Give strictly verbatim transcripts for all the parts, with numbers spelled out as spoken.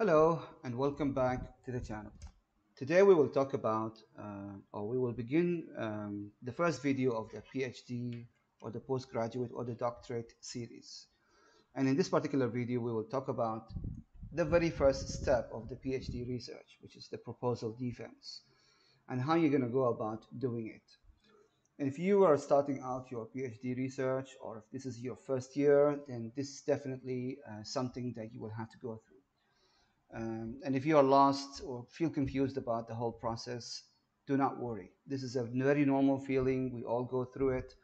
Hello and welcome back to the channel. Today we will talk about uh, or we will begin um, the first video of the PhD or the postgraduate or the doctorate series. And in this particular video we will talk about the very first step of the PhD research, which is the proposal defense and how you're going to go about doing it. If you are starting out your PhD research or if this is your first year, then this is definitely uh, something that you will have to go through. Um, and if you are lost or feel confused about the whole process, do not worry. This is a very normal feeling. We all go through it.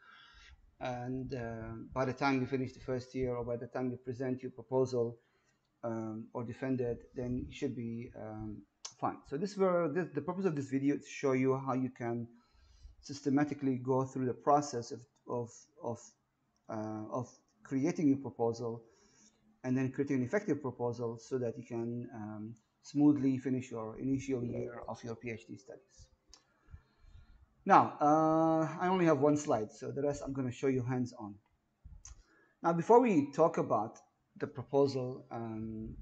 And uh, by the time you finish the first year or by the time you present your proposal um, or defend it, then you should be um, fine. So this were this, the purpose of this video is to show you how you can systematically go through the process of, of, of, uh, of creating your proposal and then creating an effective proposal so that you can um, smoothly finish your initial year of your PhD studies. Now, uh, I only have one slide, so the rest I'm going to show you hands-on. Now, before we talk about the proposal, um,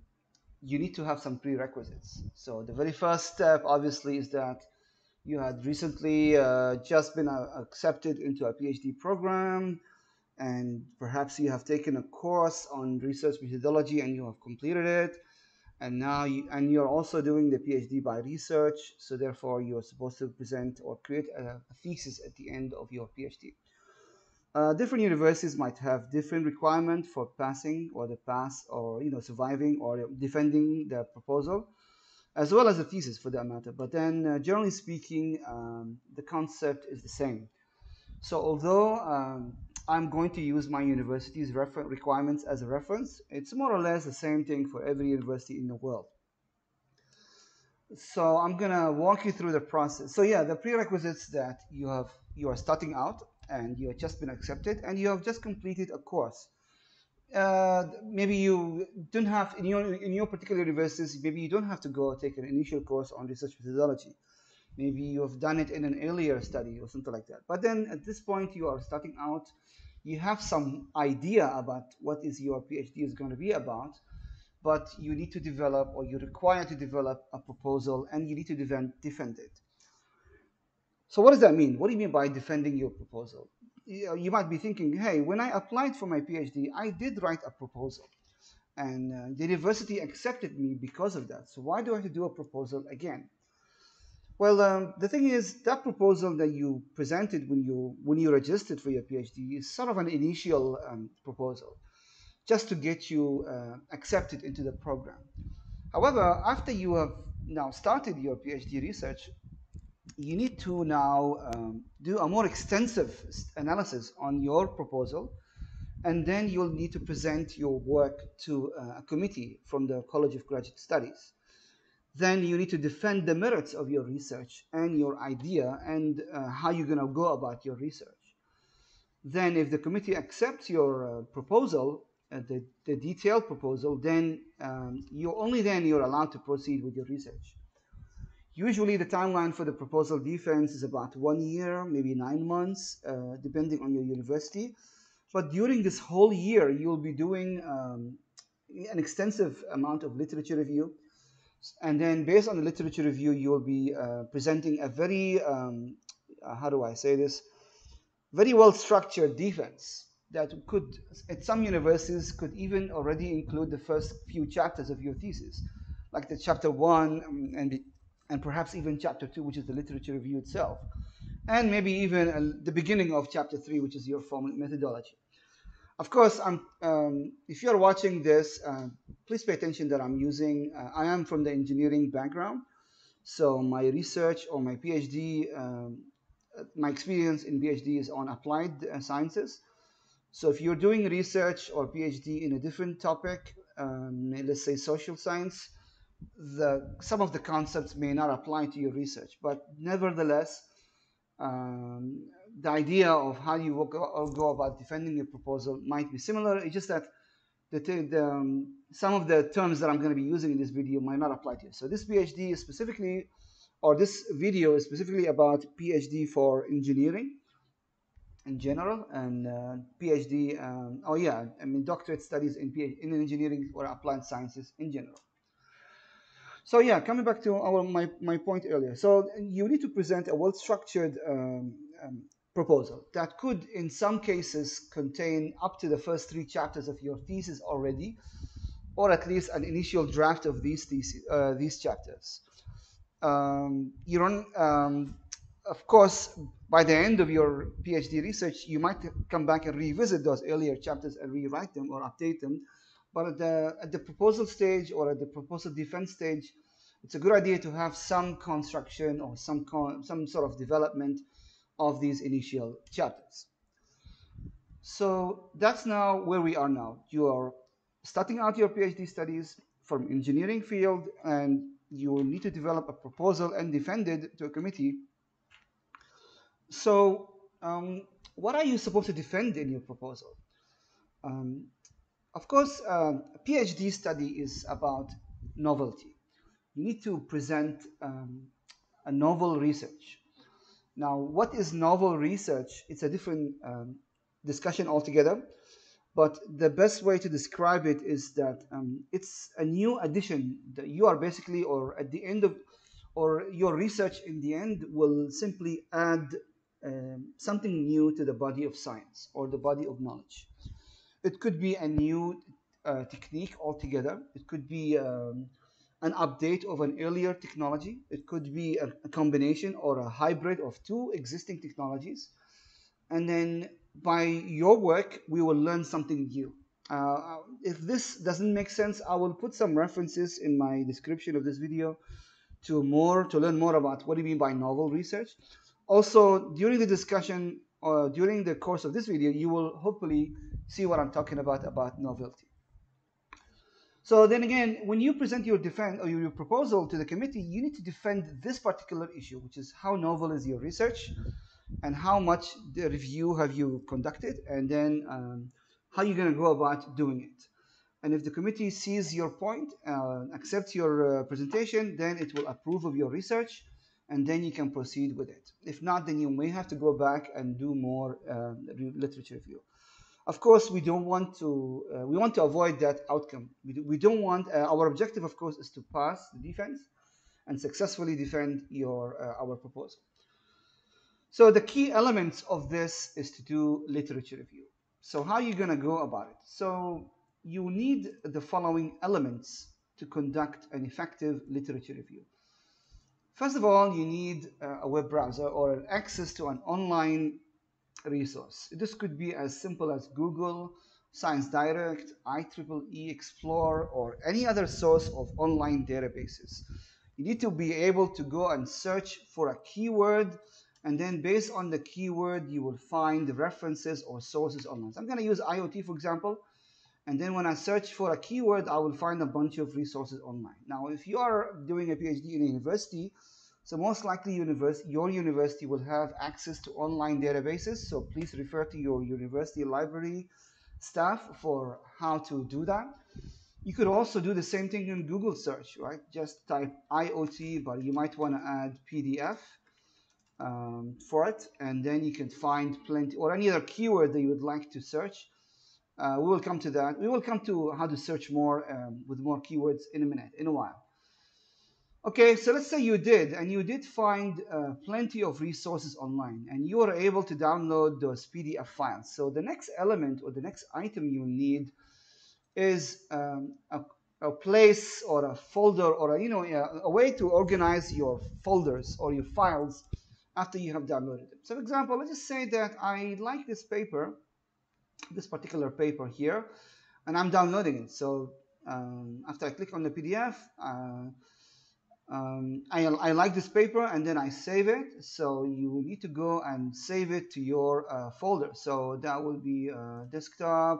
you need to have some prerequisites. So the very first step, obviously, is that you had recently uh, just been uh, accepted into a PhD program, and perhaps you have taken a course on research methodology and you have completed it, and now you, and you're also doing the PhD by research, so therefore you're supposed to present or create a, a thesis at the end of your PhD. Uh, different universities might have different requirements for passing or the pass or you know surviving or defending the proposal, as well as the thesis for that matter. But then uh, generally speaking, um, the concept is the same. So although um, I'm going to use my university's requirements as a reference, it's more or less the same thing for every university in the world. So I'm going to walk you through the process. So yeah, the prerequisites that you have, you are starting out and you have just been accepted and you have just completed a course. Uh, maybe you don't have, in your, in your particular universities, maybe you don't have to go take an initial course on research methodology. Maybe you have done it in an earlier study or something like that. But then at this point, you are starting out. You have some idea about what is your PhD is going to be about, but you need to develop or you're required to develop a proposal and you need to defend, defend it. So what does that mean? What do you mean by defending your proposal? You might be thinking, hey, when I applied for my PhD, I did write a proposal and uh, the university accepted me because of that. So why do I have to do a proposal again? Well, um, the thing is that proposal that you presented when you when you registered for your PhD is sort of an initial um, proposal just to get you uh, accepted into the program. However, after you have now started your PhD research, you need to now um, do a more extensive analysis on your proposal, and then you'll need to present your work to a committee from the College of Graduate Studies. Then you need to defend the merits of your research and your idea and uh, how you're going to go about your research. Then if the committee accepts your uh, proposal, uh, the, the detailed proposal, then um, you're only then you're allowed to proceed with your research. Usually the timeline for the proposal defense is about one year, maybe nine months, uh, depending on your university. But during this whole year, you'll be doing um, an extensive amount of literature review. And then based on the literature review, you will be uh, presenting a very, um, uh, how do I say this, very well-structured defense that could, at some universities, could even already include the first few chapters of your thesis, like the chapter one um, and, and perhaps even chapter two, which is the literature review itself, and maybe even uh, the beginning of chapter three, which is your formal methodology. Of course, I'm, um, if you're watching this, uh, please pay attention that I'm using, uh, I am from the engineering background. So my research or my PhD, um, my experience in PhD is on applied uh, sciences. So if you're doing research or PhD in a different topic, um, let's say social science, the, some of the concepts may not apply to your research, but nevertheless, um, the idea of how you go about defending your proposal might be similar. It's just that the, the, um, some of the terms that I'm going to be using in this video might not apply to you. So this PhD is specifically, or this video is specifically about PhD for engineering in general, and uh, PhD, um, oh yeah, I mean doctorate studies in, in engineering or applied sciences in general. So yeah, coming back to our my, my point earlier. So you need to present a well-structured um, um, proposal that could, in some cases, contain up to the first three chapters of your thesis already, or at least an initial draft of these thesis, uh, these chapters. Um, you don't, um, of course, by the end of your PhD research, you might come back and revisit those earlier chapters and rewrite them or update them. But at the, at the proposal stage or at the proposal defense stage, it's a good idea to have some construction or some, con some sort of development of these initial chapters. So that's now where we are now. You are starting out your PhD studies from engineering field, and you will need to develop a proposal and defend it to a committee. So um, what are you supposed to defend in your proposal? Um, of course, uh, a PhD study is about novelty. You need to present um, a novel research. Now, what is novel research? It's a different um, discussion altogether, but the best way to describe it is that um, it's a new addition that you are basically, or at the end of, or your research in the end will simply add um, something new to the body of science or the body of knowledge. It could be a new uh, technique altogether. It could be um, an update of an earlier technology. It could be a, a combination or a hybrid of two existing technologies. And then by your work, we will learn something new. Uh, if this doesn't make sense, I will put some references in my description of this video to more to learn more about what do you mean by novel research. Also, during the discussion or during the course of this video, you will hopefully see what I'm talking about about novelty. So then again, when you present your defense or your proposal to the committee, you need to defend this particular issue, which is how novel is your research, and how much the review have you conducted, and then um, how you're going to go about doing it. And if the committee sees your point, uh, accepts your uh, presentation, then it will approve of your research, and then you can proceed with it. If not, then you may have to go back and do more uh, literature review. Of course, we don't want to, uh, we want to avoid that outcome. We, do, we don't want, uh, our objective, of course, is to pass the defense and successfully defend your, uh, our proposal. So the key elements of this is to do literature review. So how are you going to go about it? So you need the following elements to conduct an effective literature review. First of all, you need a web browser or an access to an online resource. This could be as simple as Google, Science Direct, I triple E Explore, or any other source of online databases. You need to be able to go and search for a keyword, and then based on the keyword, you will find references or sources online. So I'm going to use IoT, for example, and then when I search for a keyword, I will find a bunch of resources online. Now, if you are doing a PhD in a university, so most likely university, your university will have access to online databases. So please refer to your university library staff for how to do that. You could also do the same thing in Google search, right? Just type IoT, but you might want to add P D F um, for it. And then you can find plenty or any other keyword that you would like to search. Uh, we will come to that. We will come to how to search more um, with more keywords in a minute, in a while. Okay, so let's say you did, and you did find uh, plenty of resources online, and you were able to download those P D F files. So the next element or the next item you need is um, a, a place or a folder or a, you know, a, a way to organize your folders or your files after you have downloaded them. So for example, let's just say that I like this paper, this particular paper here, and I'm downloading it. So um, after I click on the P D F, uh, Um, I, I like this paper, and then I save it. So you need to go and save it to your uh, folder. So that will be uh, desktop,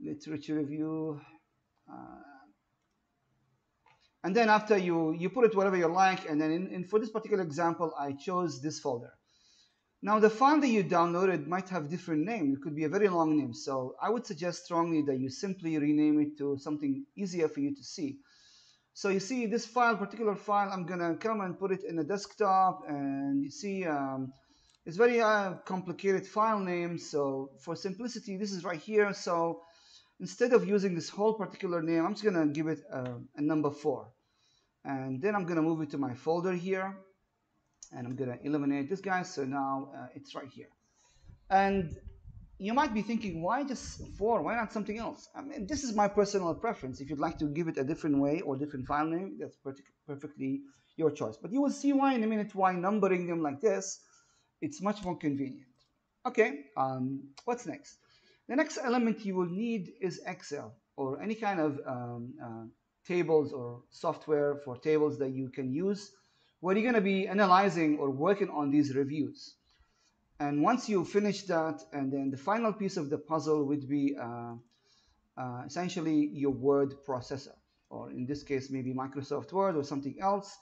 literature review. Uh, and then after you, you put it wherever you like. And then in, in, for this particular example, I chose this folder. Now, the file that you downloaded might have different name. It could be a very long name. So I would suggest strongly that you simply rename it to something easier for you to see. So you see this file, particular file, I'm going to come and put it in the desktop, and you see um, it's very uh, complicated file name. So for simplicity, this is right here. So instead of using this whole particular name, I'm just going to give it uh, a number four. And then I'm going to move it to my folder here, and I'm going to eliminate this guy. So now uh, it's right here. And you might be thinking, why just four? Why not something else? I mean, this is my personal preference. If you'd like to give it a different way or different file name, that's perfectly your choice. But you will see why in a minute, why numbering them like this, it's much more convenient. Okay, um, what's next? The next element you will need is Excel or any kind of um, uh, tables or software for tables that you can use where you're going to be analyzing or working on these reviews. And once you finish that, and then the final piece of the puzzle would be uh, uh, essentially your word processor, or in this case, maybe Microsoft Word or something else.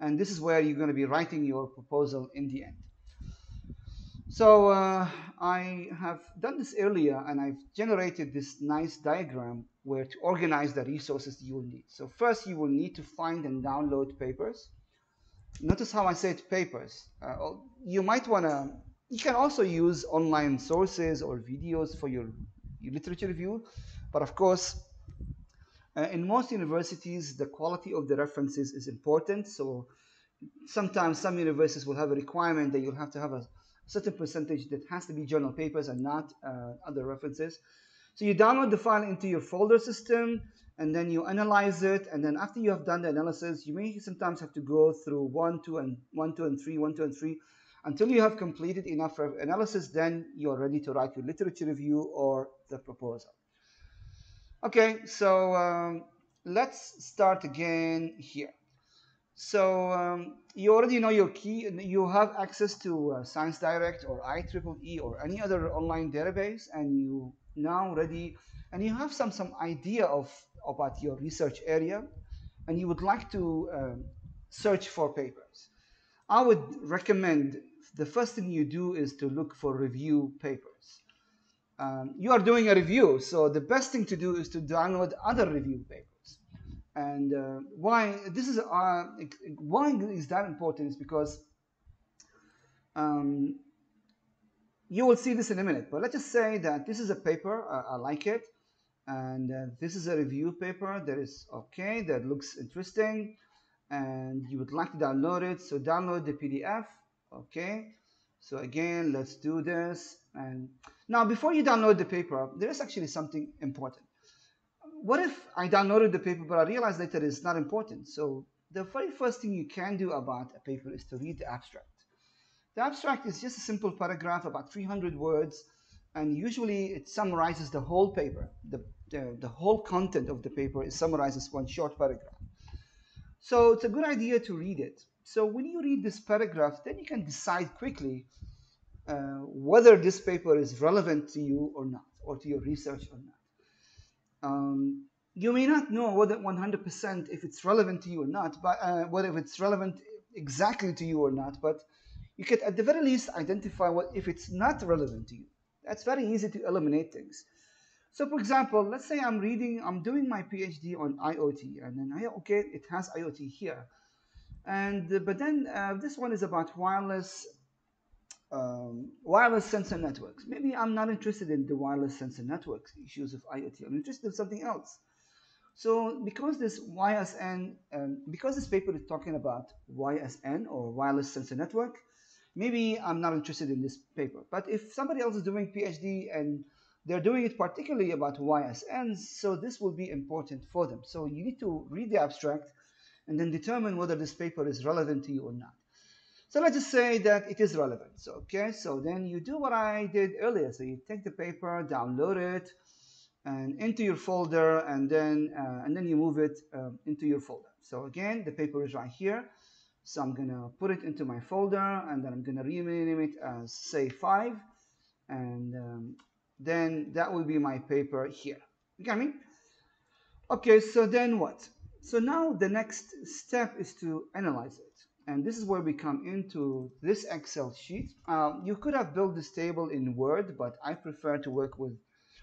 And this is where you're going to be writing your proposal in the end. So uh, I have done this earlier, and I've generated this nice diagram where to organize the resources you will need. So first, you will need to find and download papers. Notice how I said papers. Uh, you might want to You can also use online sources or videos for your, your literature review. But of course, uh, in most universities, the quality of the references is important. So sometimes some universities will have a requirement that you'll have to have a certain percentage that has to be journal papers and not uh, other references. So you download the file into your folder system, and then you analyze it. And then after you have done the analysis, you may sometimes have to go through one, two, and one, two, and three, one, two, and three. Until you have completed enough analysis, then you're ready to write your literature review or the proposal. Okay, so um, let's start again here. So um, you already know your key. You have access to uh, Science Direct or I triple E or any other online database, and you now ready, and you have some, some idea of about your research area, and you would like to um, search for papers. I would recommend the first thing you do is to look for review papers. Um, you are doing a review, so the best thing to do is to download other review papers. And uh, why this is uh, why is that important is because um, you will see this in a minute. But let's just say that this is a paper. Uh, I like it, and uh, this is a review paper that is okay. That looks interesting. And you would like to download it, so download the P D F. Okay, so again, let's do this. And now, before you download the paper, there is actually something important. What if I downloaded the paper, but I realized later it's not important? So the very first thing you can do about a paper is to read the abstract. The abstract is just a simple paragraph, about three hundred words, and usually it summarizes the whole paper. The, the, the whole content of the paper is summarized as one short paragraph. So it's a good idea to read it. So when you read this paragraph, then you can decide quickly uh, whether this paper is relevant to you or not, or to your research or not. Um, you may not know whether one hundred percent if it's relevant to you or not, but uh, whether it's relevant exactly to you or not, but you can at the very least identify what if it's not relevant to you. That's very easy to eliminate things. So for example, let's say I'm reading, I'm doing my PhD on IoT, and then I, okay, it has IoT here. And, but then uh, this one is about wireless, um, wireless sensor networks. Maybe I'm not interested in the wireless sensor networks issues of IoT. I'm interested in something else. So because this Y S N, um, because this paper is talking about Y S N or wireless sensor network, maybe I'm not interested in this paper. But if somebody else is doing PhD and they're doing it particularly about Y S Ns, so this will be important for them. So you need to read the abstract and then determine whether this paper is relevant to you or not. So let's just say that it is relevant. So, okay, so then you do what I did earlier. So you take the paper, download it, and into your folder, and then, uh, and then you move it um, into your folder. So again, the paper is right here. So I'm gonna put it into my folder, and then I'm gonna rename it as, say, five, and, um, then that will be my paper here. You got me? Okay, so then what? So now the next step is to analyze it. And this is where we come into this Excel sheet. Uh, you could have built this table in Word, but I prefer to work with,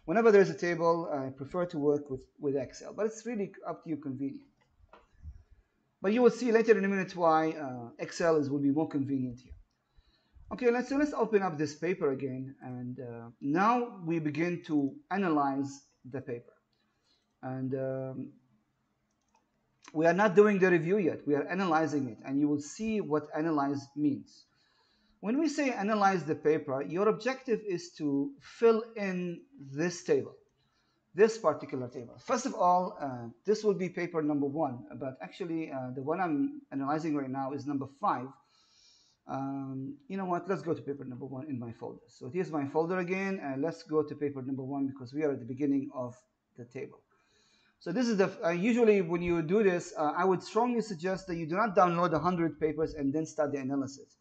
whenever there's a table, I prefer to work with, with Excel, but it's really up to your convenience. But you will see later in a minute why uh, Excel is, will be more convenient here. Okay, let's, so let's open up this paper again, and uh, now we begin to analyze the paper. And um, We are not doing the review yet. We are analyzing it, and you will see what analyze means. When we say analyze the paper, your objective is to fill in this table, this particular table. First of all, uh, this will be paper number one, but actually uh, the one I'm analyzing right now is number five. Um, you know what, let's go to paper number one in my folder. So here's my folder again, and let's go to paper number one because we are at the beginning of the table. So this is the, uh, usually when you do this, uh, I would strongly suggest that you do not download one hundred papers and then start the analysis.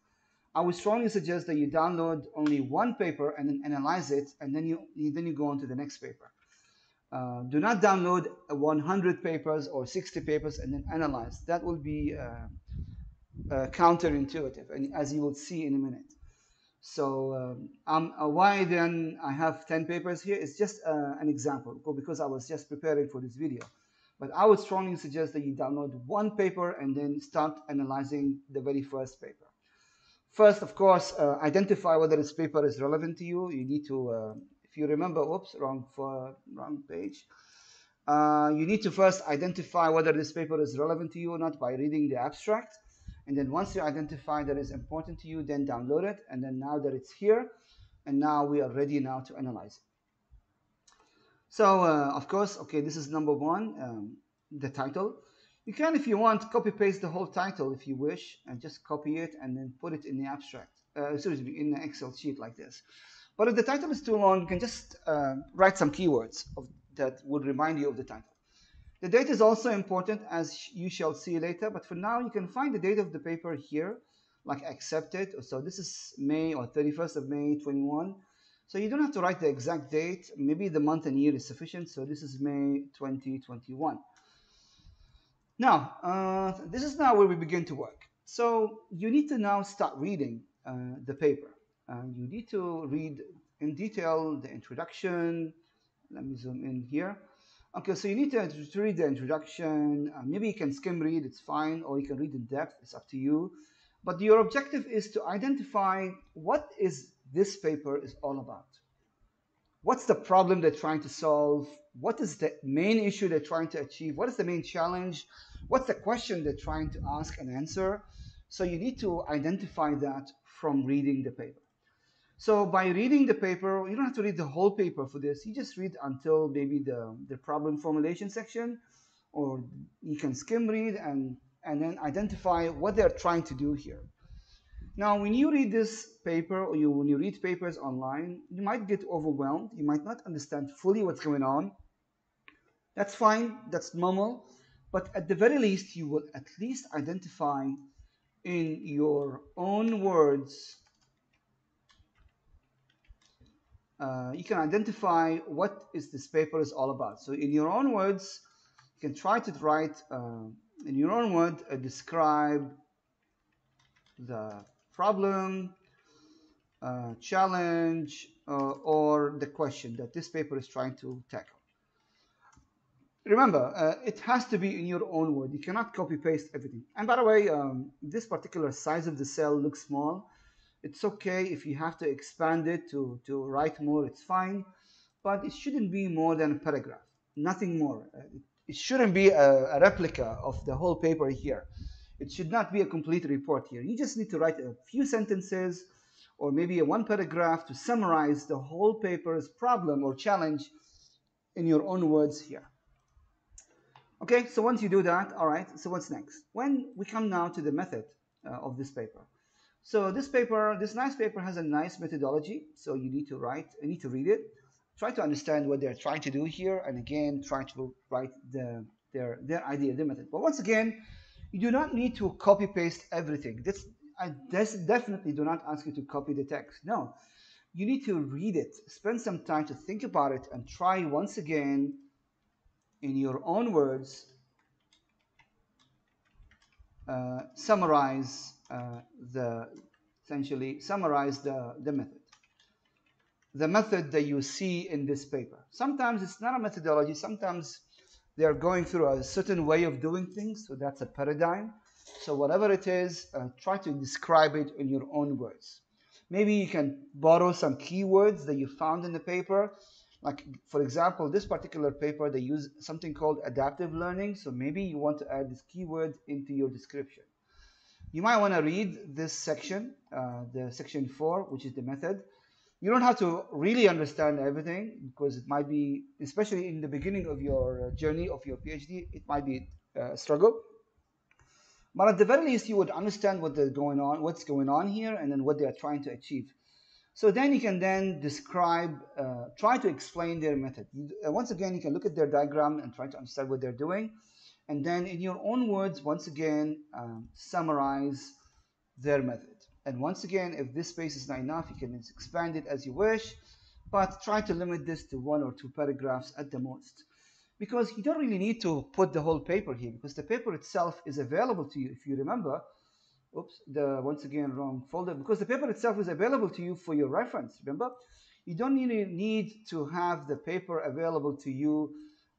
I would strongly suggest that you download only one paper and then analyze it, and then you, then you go on to the next paper. Uh, do not download one hundred papers or sixty papers and then analyze. That will be uh, uh, counterintuitive, and as you will see in a minute. So um, um, uh, why then I have ten papers here? It's just uh, an example, because I was just preparing for this video. But I would strongly suggest that you download one paper and then start analyzing the very first paper. First, of course, uh, identify whether this paper is relevant to you. You need to, uh, if you remember, oops, wrong, for, wrong page. Uh, you need to first identify whether this paper is relevant to you or not by reading the abstract. And then once you identify that it's important to you, then download it. And then now that it's here, and now we are ready now to analyze it. So, uh, of course, okay, this is number one, um, the title. You can, if you want, copy-paste the whole title if you wish, and just copy it and then put it in the abstract, uh, excuse me, in the Excel sheet like this. But if the title is too long, you can just uh, write some keywords of, that would remind you of the title. The date is also important, as you shall see later, but for now you can find the date of the paper here, like accepted. So this is May or thirty-first of May twenty-one. So you don't have to write the exact date. Maybe the month and year is sufficient. So this is May twenty twenty-one. Now, uh, this is now where we begin to work. So you need to now start reading uh, the paper. Uh, you need to read in detail the introduction. Let me zoom in here. Okay, so you need to, to read the introduction. Uh, maybe you can skim read, it's fine, or you can read in depth, it's up to you. But your objective is to identify what is this paper is all about. What's the problem they're trying to solve? What is the main issue they're trying to achieve? What is the main challenge? What's the question they're trying to ask and answer? So you need to identify that from reading the paper. So by reading the paper, you don't have to read the whole paper for this. You just read until maybe the, the problem formulation section, or you can skim read and, and then identify what they're trying to do here. Now, when you read this paper, or you, when you read papers online, you might get overwhelmed. You might not understand fully what's going on. That's fine. That's normal. But at the very least, you will at least identify in your own words. Uh, you can identify what is this paper is all about. So in your own words, you can try to write, uh, in your own word, uh, describe the problem, uh, challenge, uh, or the question that this paper is trying to tackle. Remember, uh, it has to be in your own word. You cannot copy paste everything. And by the way, um, this particular size of the cell looks small. It's okay if you have to expand it to, to write more, it's fine, but it shouldn't be more than a paragraph, nothing more. It shouldn't be a, a replica of the whole paper here. It should not be a complete report here. You just need to write a few sentences or maybe a one paragraph to summarize the whole paper's problem or challenge in your own words here. Okay, so once you do that, all right, so what's next? When we come now to the method uh, of this paper. So this paper, this nice paper has a nice methodology. So you need to write, you need to read it, try to understand what they're trying to do here, and again, try to write the, their, their idea, their method. But once again, you do not need to copy paste everything. This, I definitely do not ask you to copy the text. No, you need to read it, spend some time to think about it, and try once again, in your own words, uh, summarize Uh, the essentially summarize the, the method, the method that you see in this paper. Sometimes it's not a methodology. Sometimes they are going through a certain way of doing things. So that's a paradigm. So whatever it is, uh, try to describe it in your own words. Maybe you can borrow some keywords that you found in the paper. Like, for example, this particular paper, they use something called adaptive learning. So maybe you want to add this keyword into your description. You might want to read this section, uh, the section four, which is the method. You don't have to really understand everything, because it might be, especially in the beginning of your journey of your PhD, it might be a struggle. But at the very least, you would understand what they're going on, what's going on here, and then what they are trying to achieve. So then you can then describe, uh, try to explain their method. Once again, you can look at their diagram and try to understand what they're doing. And then in your own words, once again, um, summarize their method. And once again, if this space is not enough, you can expand it as you wish, but try to limit this to one or two paragraphs at the most. Because you don't really need to put the whole paper here, because the paper itself is available to you. If you remember, oops, the once again wrong folder, because the paper itself is available to you for your reference, remember? You don't really need to have the paper available to you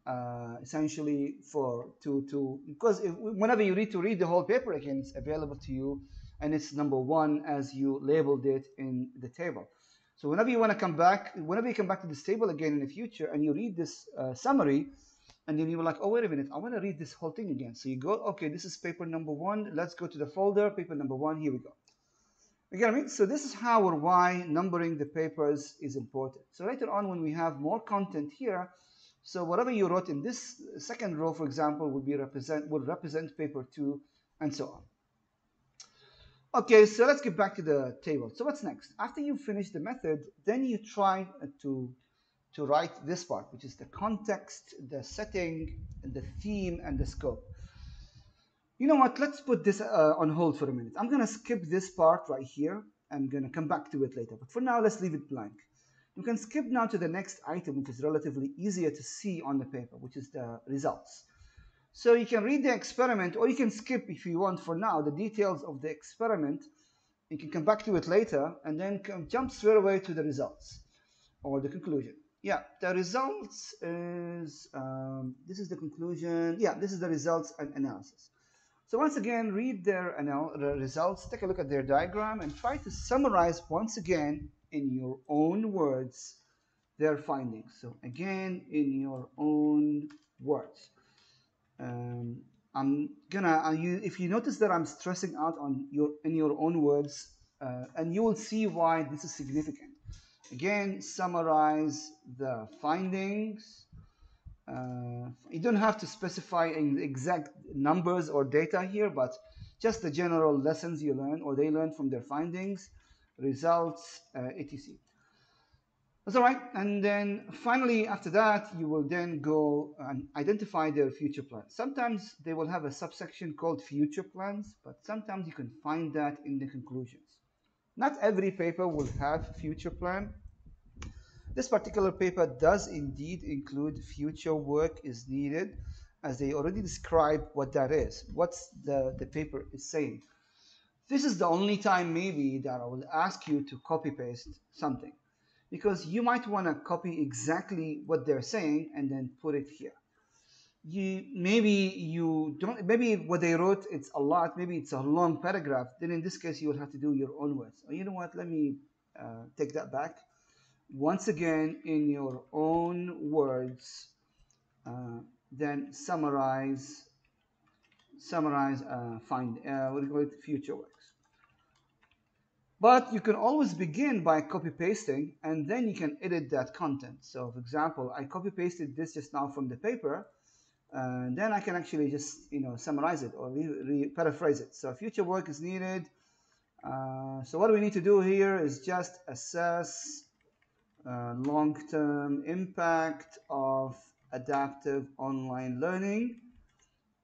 uh, essentially for, to, to because if, whenever you need to read the whole paper again, it's available to you, and it's number one as you labeled it in the table. So whenever you want to come back, whenever you come back to this table again in the future and you read this uh, summary, and then you were like, oh, wait a minute, I want to read this whole thing again. So you go, okay, this is paper number one. Let's go to the folder, paper number one. Here we go. You get what I mean? So this is how or why numbering the papers is important. So later on, when we have more content here, so whatever you wrote in this second row, for example, would be represent would represent paper two, and so on. Okay, so let's get back to the table. So what's next? After you finish the method, then you try to to write this part, which is the context, the setting, the theme, and the scope. You know what? Let's put this uh, on hold for a minute. I'm going to skip this part right here. I'm going to come back to it later. But for now, let's leave it blank. You can skip now to the next item, which is relatively easier to see on the paper, which is the results. So you can read the experiment, or you can skip, if you want for now, the details of the experiment. You can come back to it later, and then come, jump straight away to the results or the conclusion. Yeah, the results is, um, this is the conclusion. Yeah, this is the results and analysis. So once again, read their anal the results, take a look at their diagram, and try to summarize once again in your own words their findings. So again, in your own words. Um, I'm gonna, you, if you notice that I'm stressing out on your, in your own words, uh, and you will see why this is significant. Again, summarize the findings. Uh, you don't have to specify exact numbers or data here, but just the general lessons you learn or they learn from their findings, results, uh, et cetera. That's all right. And then finally, after that, you will then go and identify their future plans. Sometimes they will have a subsection called future plans, but sometimes you can find that in the conclusions. Not every paper will have future plan. This particular paper does indeed include future work is needed, as they already describe what that is, what's the, the paper is saying. This is the only time maybe that I will ask you to copy paste something, because you might want to copy exactly what they're saying and then put it here. You, maybe you don't, maybe what they wrote, it's a lot, maybe it's a long paragraph. Then in this case, you will have to do your own words. Oh, you know what? Let me uh, take that back. Once again, in your own words, uh, then summarize, summarize, uh, find, uh, what do you call it, future works. But you can always begin by copy pasting, and then you can edit that content. So for example, I copy pasted this just now from the paper. And then I can actually just, you know, summarize it or re-paraphrase it. So future work is needed. Uh, so what we need to do here is just assess uh, long-term impact of adaptive online learning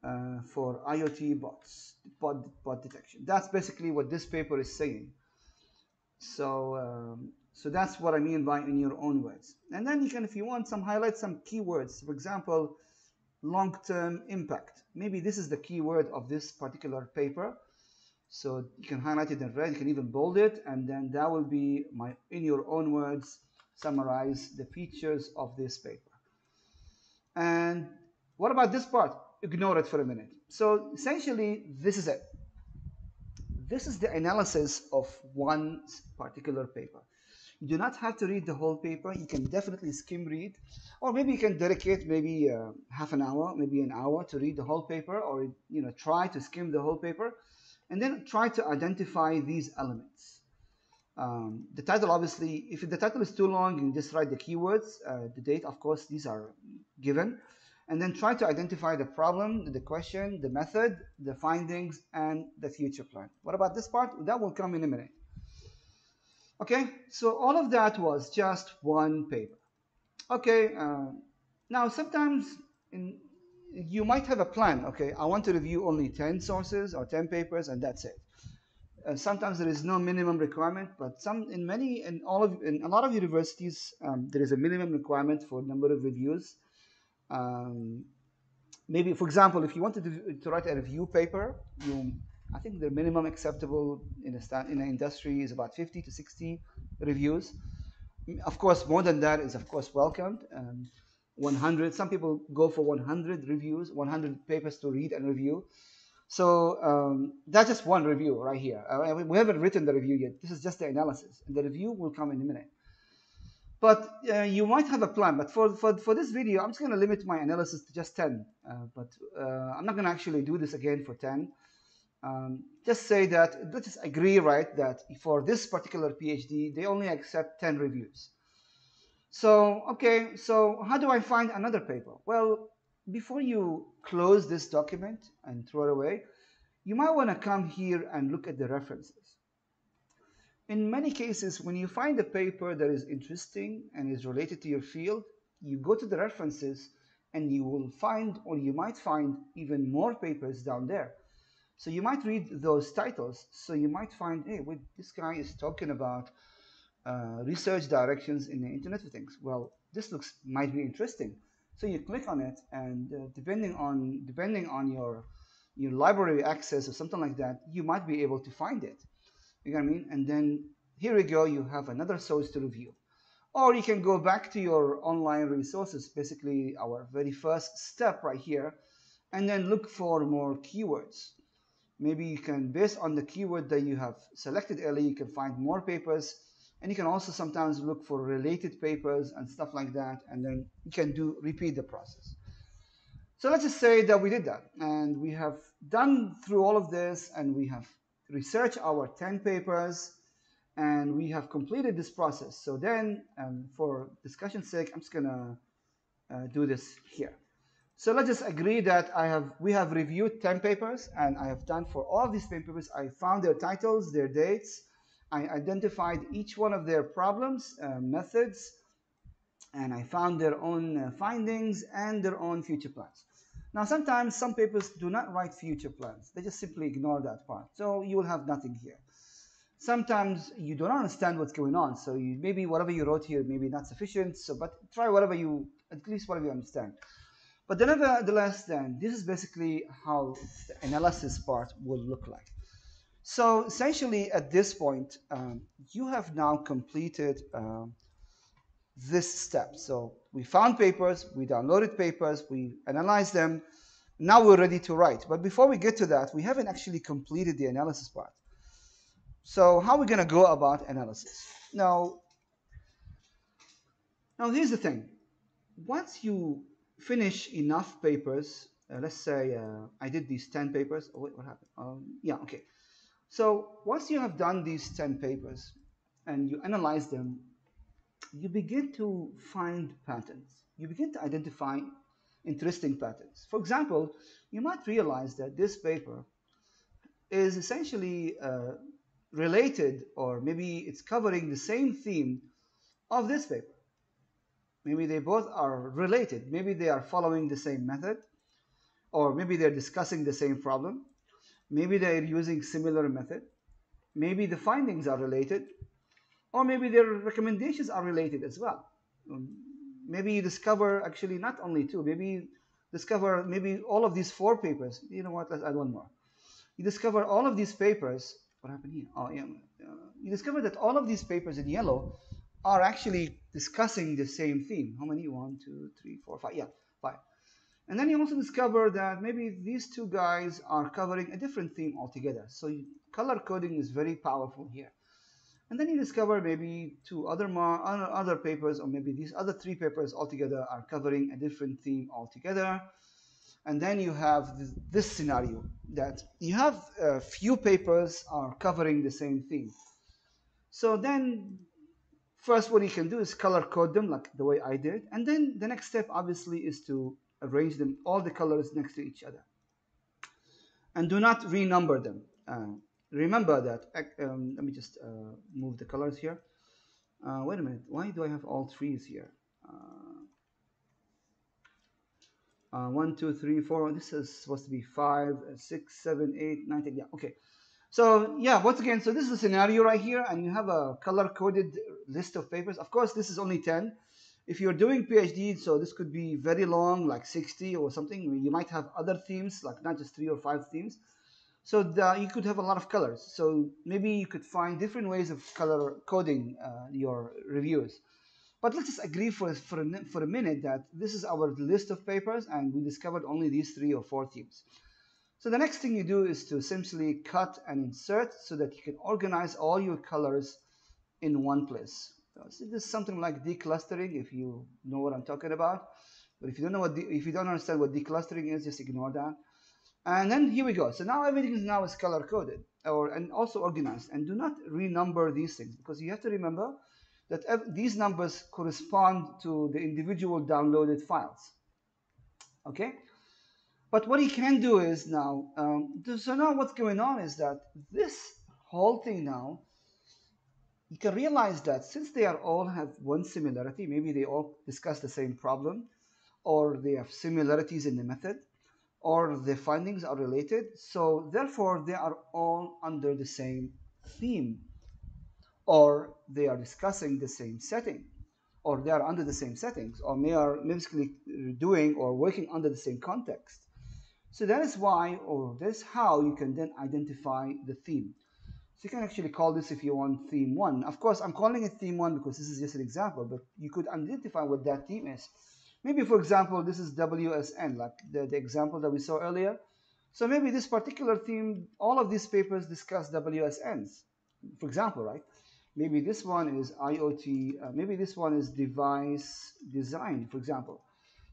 uh, for IoT bots, bot, bot detection. That's basically what this paper is saying. So, um, so that's what I mean by in your own words. And then you can, if you want, some highlight some keywords. For example, long-term impact. Maybe this is the keyword of this particular paper. So you can highlight it in red, you can even bold it, and then that will be my, in your own words, summarize the features of this paper. And what about this part? Ignore it for a minute. So essentially, this is it. This is the analysis of one particular paper. You do not have to read the whole paper. You can definitely skim read, or maybe you can dedicate maybe uh, half an hour, maybe an hour to read the whole paper, or you know, try to skim the whole paper, and then try to identify these elements. Um, the title, obviously, if the title is too long, you can just write the keywords, uh, the date, of course, these are given, and then try to identify the problem, the question, the method, the findings, and the future plan. What about this part? That will come in a minute. Okay, so all of that was just one paper. Okay, uh, now sometimes in, you might have a plan. Okay, I want to review only ten sources or ten papers, and that's it. Uh, sometimes there is no minimum requirement, but some in many in all of in a lot of universities um, there is a minimum requirement for number of reviews. Um, maybe, for example, if you wanted to, to write a review paper, you I think the minimum acceptable in the in industry is about fifty to sixty reviews. Of course, more than that is, of course, welcomed. Um, one hundred, some people go for one hundred reviews, one hundred papers to read and review. So um, that's just one review right here. Uh, we haven't written the review yet. This is just the analysis. And the review will come in a minute. But uh, you might have a plan. But for, for, for this video, I'm just going to limit my analysis to just ten. Uh, but uh, I'm not going to actually do this again for ten. Um, just say that, let's just agree, right, that for this particular PhD, they only accept ten reviews. So, okay, so how do I find another paper? Well, before you close this document and throw it away, you might want to come here and look at the references. In many cases, when you find a paper that is interesting and is related to your field, you go to the references and you will find, or you might find, even more papers down there. So you might read those titles. So you might find, hey, wait, this guy is talking about uh, research directions in the Internet of Things. Well, this looks might be interesting. So you click on it, and uh, depending on depending on your your library access or something like that, you might be able to find it. You know what I mean? And then here we go. You have another source to review, or you can go back to your online resources. Basically, our very first step right here, and then look for more keywords. Maybe you can, based on the keyword that you have selected earlier, you can find more papers. And you can also sometimes look for related papers and stuff like that. And then you can do repeat the process. So let's just say that we did that. And we have done through all of this. And we have researched our ten papers. And we have completed this process. So then, um, for discussion's sake, I'm just going to uh, do this here. So let's just agree that I have we have reviewed ten papers, and I have done for all of these papers. I found their titles, their dates. I identified each one of their problems, uh, methods, and I found their own uh, findings and their own future plans. Now, sometimes some papers do not write future plans. They just simply ignore that part. So you will have nothing here. Sometimes you don't understand what's going on. So you, maybe whatever you wrote here may be not sufficient. So, but try whatever you, at least whatever you understand. But nevertheless, then, this is basically how the analysis part will look like. So essentially, at this point, um, you have now completed uh, this step. So we found papers, we downloaded papers, we analyzed them. Now we're ready to write. But before we get to that, we haven't actually completed the analysis part. So how are we going to go about analysis? Now, now, here's the thing. Once you finish enough papers, uh, let's say uh, I did these ten papers. Oh wait, what happened? Um, yeah, okay. So once you have done these ten papers and you analyze them, you begin to find patterns. You begin to identify interesting patterns. For example, you might realize that this paper is essentially uh, related, or maybe it's covering the same theme of this paper. Maybe they both are related. Maybe they are following the same method, or maybe they're discussing the same problem. Maybe they're using similar method. Maybe the findings are related, or maybe their recommendations are related as well. Maybe you discover actually not only two, maybe you discover maybe all of these four papers. You know what, let's add one more. You discover all of these papers. What happened here? Oh, yeah. You discover that all of these papers in yellow are actually discussing the same theme. How many? One, two, three, four, five. Yeah, five. And then you also discover that maybe these two guys are covering a different theme altogether. So you, color coding is very powerful here. And then he discovered maybe two other more, other papers, or maybe these other three papers altogether are covering a different theme altogether. And then you have this, this scenario that you have a few papers are covering the same theme. So then first what you can do is color code them like the way I did. And then the next step obviously is to arrange them, all the colors next to each other. And do not renumber them. Uh, Remember that, um, let me just uh, move the colors here. Uh, wait a minute, why do I have all threes here? Uh, uh, one, two, three, four, this is supposed to be five, six, seven, eight, nine, ten, yeah, okay. So yeah, once again, so this is a scenario right here, and you have a color-coded list of papers. Of course, this is only ten. If you're doing PhD, so this could be very long, like sixty or something. You might have other themes, like not just three or five themes. So the, you could have a lot of colors. So maybe you could find different ways of color coding uh, your reviews. But let's just agree for, for, a, for a minute that this is our list of papers and we discovered only these three or four themes. So the next thing you do is to simply cut and insert so that you can organize all your colors in one place. So this is something like declustering, if you know what I'm talking about. But if you don't know what de if you don't understand what declustering is, just ignore that. And then here we go. So now everything is now is color coded or and also organized. And do not renumber these things because you have to remember that these numbers correspond to the individual downloaded files. Okay. But what you can do is now. Um, so now what's going on is that this whole thing now. You can realize that since they are all have one similarity, maybe they all discuss the same problem, or they have similarities in the method, or the findings are related, so therefore they are all under the same theme, or they are discussing the same setting, or they are under the same settings, or they are basically doing or working under the same context. So that is why, or that's how you can then identify the theme. So you can actually call this, if you want, theme one. Of course, I'm calling it theme one because this is just an example, but you could identify what that theme is. Maybe, for example, this is W S N, like the, the example that we saw earlier. So maybe this particular theme, all of these papers discuss W S Ns, for example, right? Maybe this one is IoT, uh, maybe this one is device design, for example.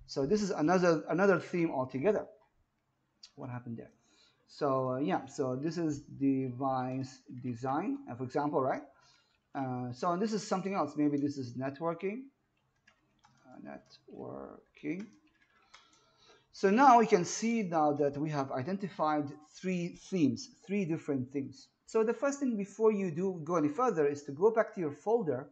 So this is another, another theme altogether. What happened there? So uh, yeah, so this is device design, uh, for example, right? Uh, so this is something else. Maybe this is networking. Networking. So now we can see now that we have identified three themes, three different themes. So the first thing before you do go any further is to go back to your folder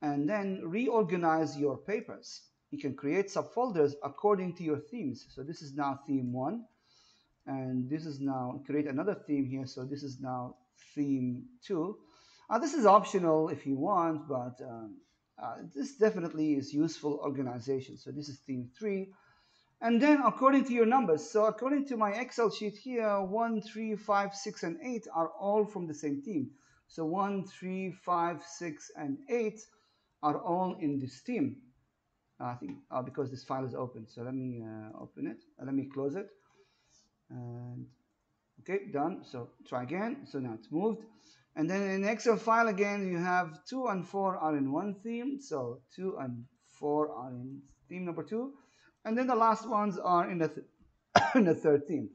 and then reorganize your papers. You can create subfolders according to your themes. So this is now theme one, and this is now create another theme here. So this is now theme two. Uh, this is optional if you want, but um, Uh, this definitely is useful organization. So this is theme three. And then according to your numbers, so according to my Excel sheet here, one, three, five, six, and eight are all from the same theme. So one, three, five, six, and eight are all in this theme. I think uh, because this file is open. So let me uh, open it. Uh, let me close it. And okay, done. So try again. So now it's moved. And then in Excel file again, you have two and four are in one theme. So two and four are in theme number two. And then the last ones are in the, th in the third theme.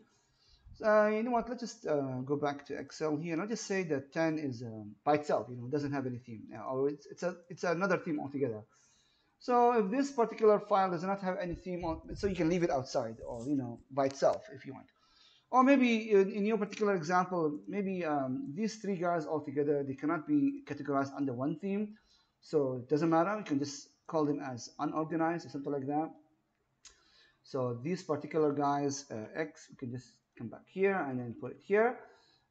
So uh, you know what, let's just uh, go back to Excel here. And I'll just say that ten is um, by itself, you know, doesn't have any theme. Or it's, it's, a, it's another theme altogether. So if this particular file does not have any theme, on, so you can leave it outside or, you know, by itself if you want. Or maybe in your particular example, maybe um, these three guys all together, they cannot be categorized under one theme. So it doesn't matter. You can just call them as unorganized or something like that. So these particular guys, uh, X, you can just come back here and then put it here.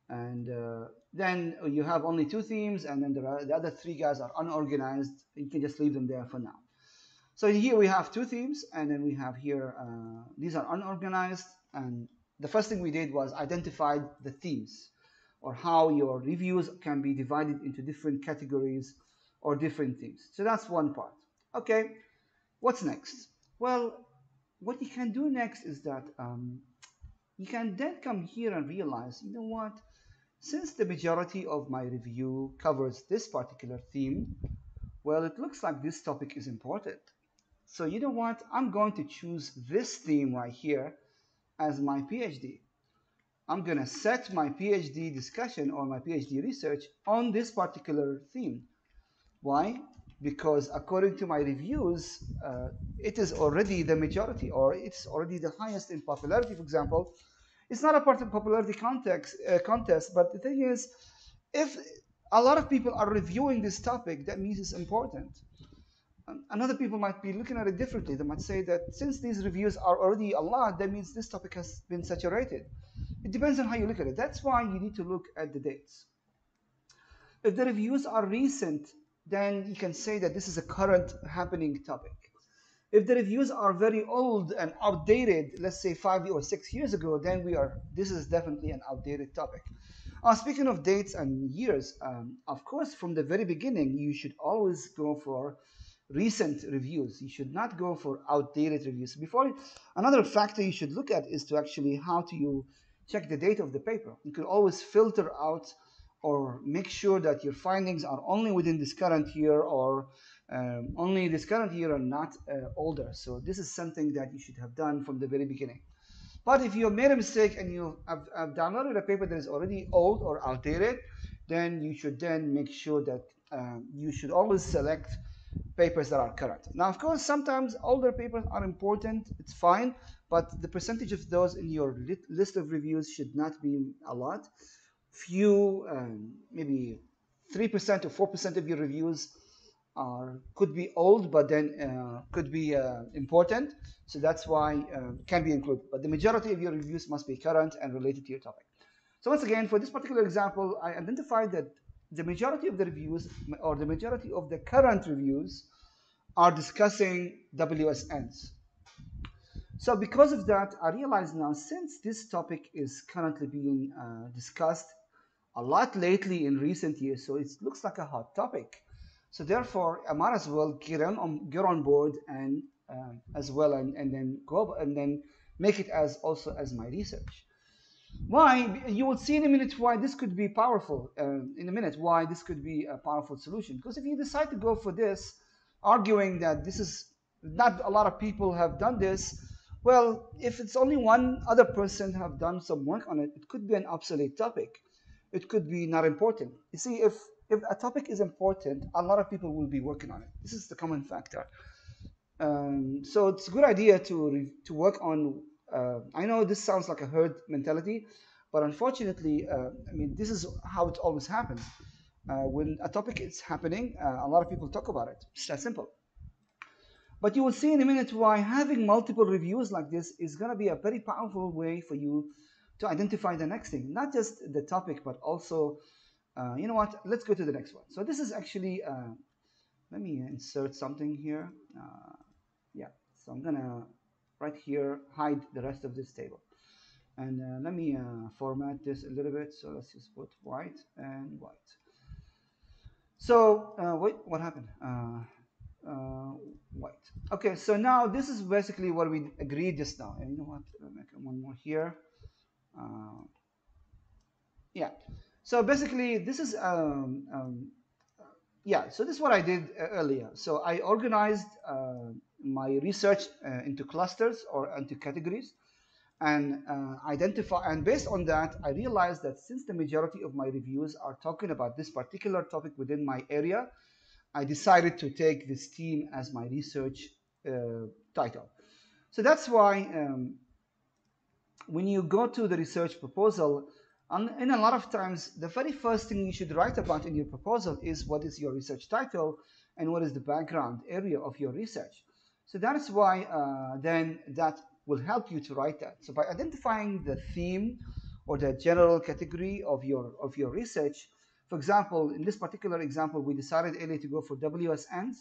And uh, then you have only two themes. And then there are, the other three guys are unorganized. You can just leave them there for now. So here we have two themes. And then we have here, uh, these are unorganized. And the first thing we did was identify the themes or how your reviews can be divided into different categories or different themes. So that's one part. Okay, what's next? Well, what you can do next is that um, you can then come here and realize, you know what? Since the majority of my review covers this particular theme, well, it looks like this topic is important. So you know what? I'm going to choose this theme right here as my PhD. I'm going to set my PhD discussion or my PhD research on this particular theme. Why? Because according to my reviews, uh, it is already the majority, or it's already the highest in popularity, for example. It's not a part of popularity context, uh, contest, but the thing is, if a lot of people are reviewing this topic, that means it's important. And other people might be looking at it differently. They might say that since these reviews are already a lot, that means this topic has been saturated. It depends on how you look at it. That's why you need to look at the dates. If the reviews are recent, then you can say that this is a current happening topic. If the reviews are very old and outdated, let's say five or six years ago, then we are, this is definitely an outdated topic. Uh, speaking of dates and years, um, of course, from the very beginning, you should always go for recent reviews. You should not go for outdated reviews. Before, another factor you should look at is to actually how do you check the date of the paper. You can always filter out or make sure that your findings are only within this current year, or um, only this current year and not uh, older. So this is something that you should have done from the very beginning. But if you have made a mistake and you have, have downloaded a paper that is already old or outdated, then you should then make sure that um, you should always select papers that are current. Now, of course, sometimes older papers are important, it's fine, but the percentage of those in your list of reviews should not be a lot. Few, um, maybe three percent or four percent of your reviews are, could be old, but then uh, could be uh, important. So that's why uh, can be included. But the majority of your reviews must be current and related to your topic. So once again, for this particular example, I identified that the majority of the reviews, or the majority of the current reviews, are discussing W S Ns. So because of that, I realize now, since this topic is currently being uh, discussed a lot lately in recent years, so it looks like a hot topic. So therefore, I might as well get on, get on board and uh, as well, and, and then go and then make it as also as my research. Why? You will see in a minute why this could be powerful. Uh, in a minute, why this could be a powerful solution. Because if you decide to go for this, arguing that this is not a lot of people have done this, well, if it's only one other person have done some work on it, it could be an obsolete topic. It could be not important. You see, if if a topic is important, a lot of people will be working on it. This is the common factor. Um, so it's a good idea to to work on. Uh, I know this sounds like a herd mentality, but unfortunately, uh, I mean, this is how it always happens. Uh, when a topic is happening, uh, a lot of people talk about it. It's that simple. But you will see in a minute why having multiple reviews like this is going to be a very powerful way for you to identify the next thing. Not just the topic, but also, uh, you know what, let's go to the next one. So this is actually, uh, let me insert something here. Uh, yeah, so I'm going to right here, hide the rest of this table. And uh, let me uh, format this a little bit. So let's just put white and white. So uh, wait, what happened? Uh, uh, white. Okay, so now this is basically what we agreed just now. And you know what, I'll make one more here. Uh, yeah, so basically this is, um, um, yeah, so this is what I did earlier. So I organized uh, my research uh, into clusters or into categories, and uh, identify, and based on that, I realized that since the majority of my reviews are talking about this particular topic within my area, I decided to take this theme as my research uh, title. So that's why um, when you go to the research proposal, and, and a lot of times, the very first thing you should write about in your proposal is what is your research title and what is the background area of your research. So that is why uh, then that will help you to write that. So by identifying the theme or the general category of your of your research, for example, in this particular example, we decided earlier to go for W S Ns.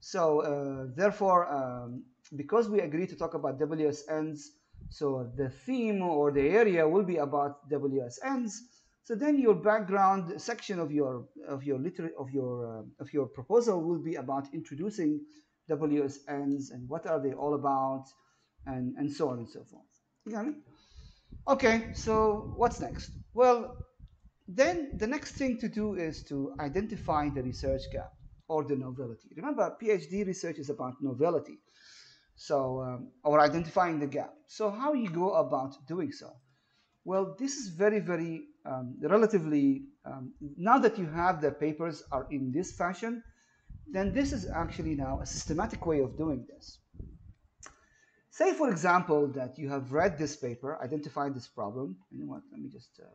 So uh, therefore, um, because we agreed to talk about W S Ns, so the theme or the area will be about W S Ns. So then your background section of your of your liter of your uh, of your proposal will be about introducing W S Ns and what are they all about, and, and so on and so forth. You got me? Okay, so what's next? Well, Then the next thing to do is to identify the research gap or the novelty. Remember, PhD research is about novelty, so um, or identifying the gap. So how you go about doing so? Well, this is very, very um, relatively, um, now that you have the papers are in this fashion, then this is actually now a systematic way of doing this. Say, for example, that you have read this paper, identified this problem. You know what? Let me just uh,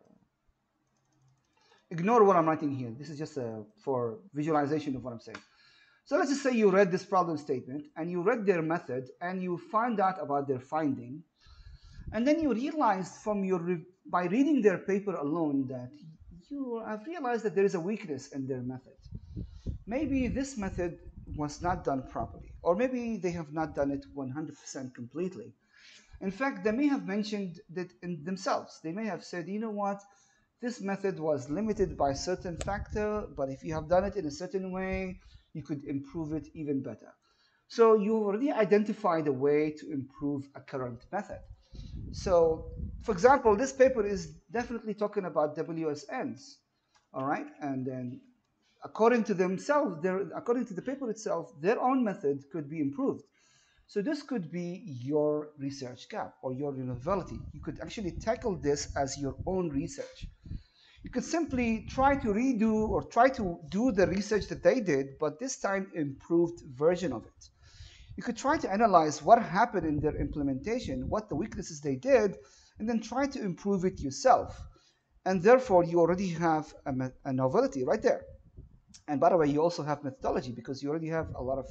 ignore what I'm writing here. This is just uh, for visualization of what I'm saying. So let's just say you read this problem statement and you read their method and you find out about their finding. And then you realized from your re by reading their paper alone that you have realized that there is a weakness in their method. Maybe this method was not done properly, or maybe they have not done it one hundred percent completely. In fact, they may have mentioned that in themselves. They may have said, you know what, this method was limited by a certain factor, but if you have done it in a certain way, you could improve it even better. So you already identified a way to improve a current method. So, for example, this paper is definitely talking about W S Ns, all right? And then according to themselves, their, according to the paper itself, their own method could be improved. So this could be your research gap or your novelty. You could actually tackle this as your own research. You could simply try to redo or try to do the research that they did, but this time improved version of it. You could try to analyze what happened in their implementation, what the weaknesses they did, and then try to improve it yourself. And therefore, you already have a, a novelty right there. And by the way, you also have methodology because you already have a lot of,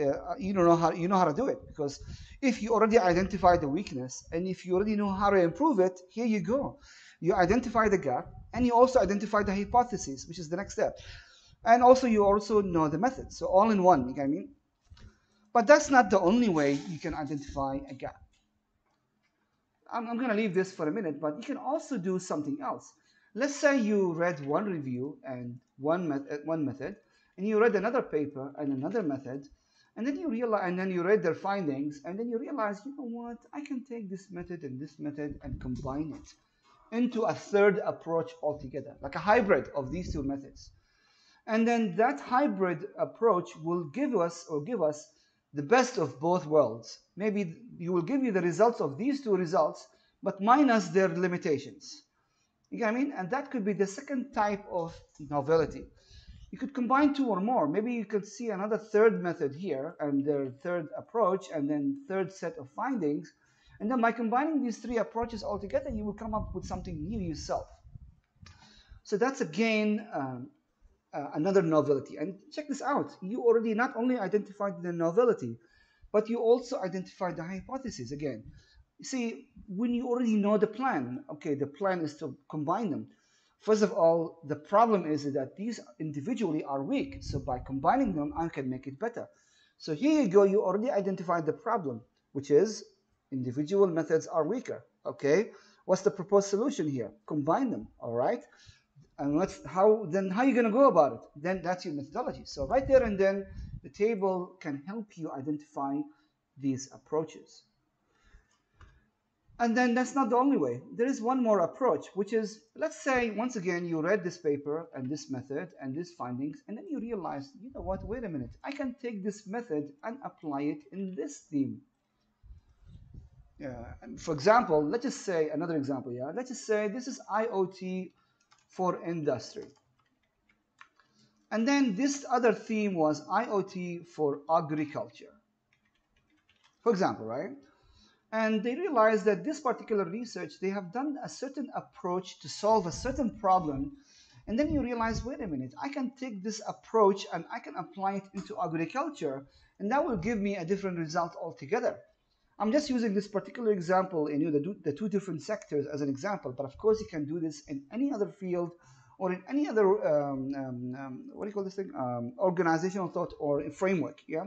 uh, you don't know how you know how to do it. Because if you already identify the weakness and if you already know how to improve it, here you go. You identify the gap and you also identify the hypothesis, which is the next step. And also you also know the method. So all in one, you know what I mean? But that's not the only way you can identify a gap. I'm, I'm going to leave this for a minute, but you can also do something else. Let's say you read one review and one, met one method, and you read another paper and another method, and then you realize, and then you read their findings, and then you realize, you know what, I can take this method and this method and combine it into a third approach altogether, like a hybrid of these two methods. And then that hybrid approach will give us or give us the best of both worlds. Maybe you will give you the results of these two results, but minus their limitations. You know what I mean? And that could be the second type of novelty. You could combine two or more. Maybe you could see another third method here and their third approach and then third set of findings. And then by combining these three approaches all together, you will come up with something new yourself. So that's again, um, Uh, another novelty. And check this out. You already not only identified the novelty, but you also identified the hypothesis again. You see, when you already know the plan, okay, the plan is to combine them. First of all, the problem is that these individually are weak. So by combining them, I can make it better. So here you go. You already identified the problem, which is individual methods are weaker. Okay. What's the proposed solution here? Combine them. All right. And what's, how, then how are you going to go about it? Then that's your methodology. So right there and then, the table can help you identify these approaches. And then that's not the only way. There is one more approach, which is, let's say, once again, you read this paper and this method and these findings, and then you realize, you know what, wait a minute, I can take this method and apply it in this theme. Yeah. For example, let's just say, another example, yeah, let's just say this is I O T for industry. And then this other theme was I O T for agriculture, for example, right? And they realized that this particular research, they have done a certain approach to solve a certain problem. And then you realize, wait a minute, I can take this approach and I can apply it into agriculture, and that will give me a different result altogether. I'm just using this particular example in you, know, the two different sectors as an example, but of course you can do this in any other field or in any other, um, um, um, what do you call this thing, um, organizational thought or a framework, yeah?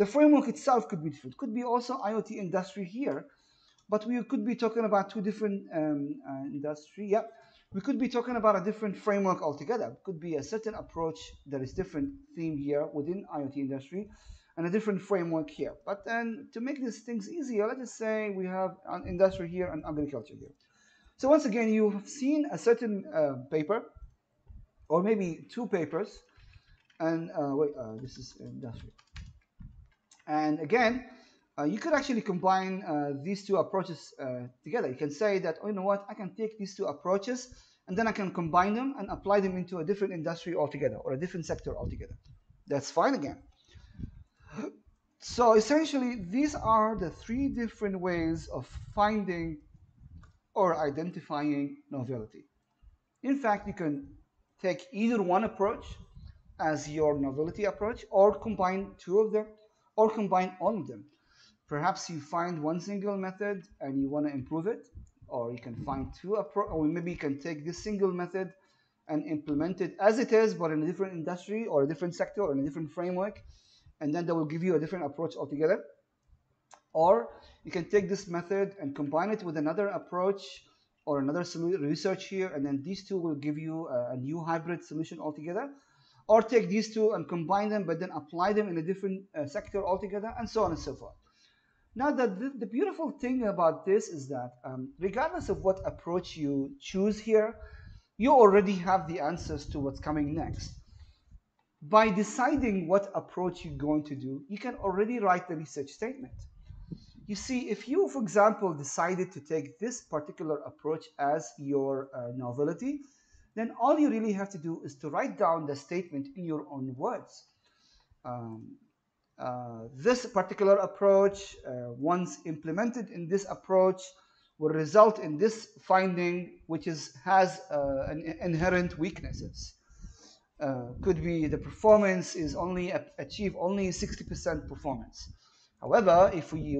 The framework itself could be different. Could be also I O T industry here, but we could be talking about two different um, uh, industry, yeah? We could be talking about a different framework altogether. Could be a certain approach that is different theme here within I O T industry, and a different framework here. But then to make these things easier, let's just say we have an industry here and agriculture here. So once again, you have seen a certain uh, paper, or maybe two papers, and uh, wait, uh, this is industrial. And again, uh, you could actually combine uh, these two approaches uh, together. You can say that, oh, you know what, I can take these two approaches, and then I can combine them and apply them into a different industry altogether, or a different sector altogether. That's fine again. So essentially, these are the three different ways of finding or identifying novelty. In fact, you can take either one approach as your novelty approach, or combine two of them, or combine all of them. Perhaps you find one single method and you want to improve it, or you can find two approaches, or maybe you can take this single method and implement it as it is, but in a different industry or a different sector or in a different framework, and then that will give you a different approach altogether. Or you can take this method and combine it with another approach or another research here, and then these two will give you a, a new hybrid solution altogether. Or take these two and combine them, but then apply them in a different uh, sector altogether, and so on and so forth. Now, the, the, the beautiful thing about this is that um, regardless of what approach you choose here, you already have the answers to what's coming next. By deciding what approach you're going to do, you can already write the research statement. You see, if you, for example, decided to take this particular approach as your uh, novelty, then all you really have to do is to write down the statement in your own words. Um, uh, this particular approach, uh, once implemented in this approach, will result in this finding, which is, has uh, an inherent weaknesses. Uh, could be the performance is only achieve only sixty percent performance. However, if we,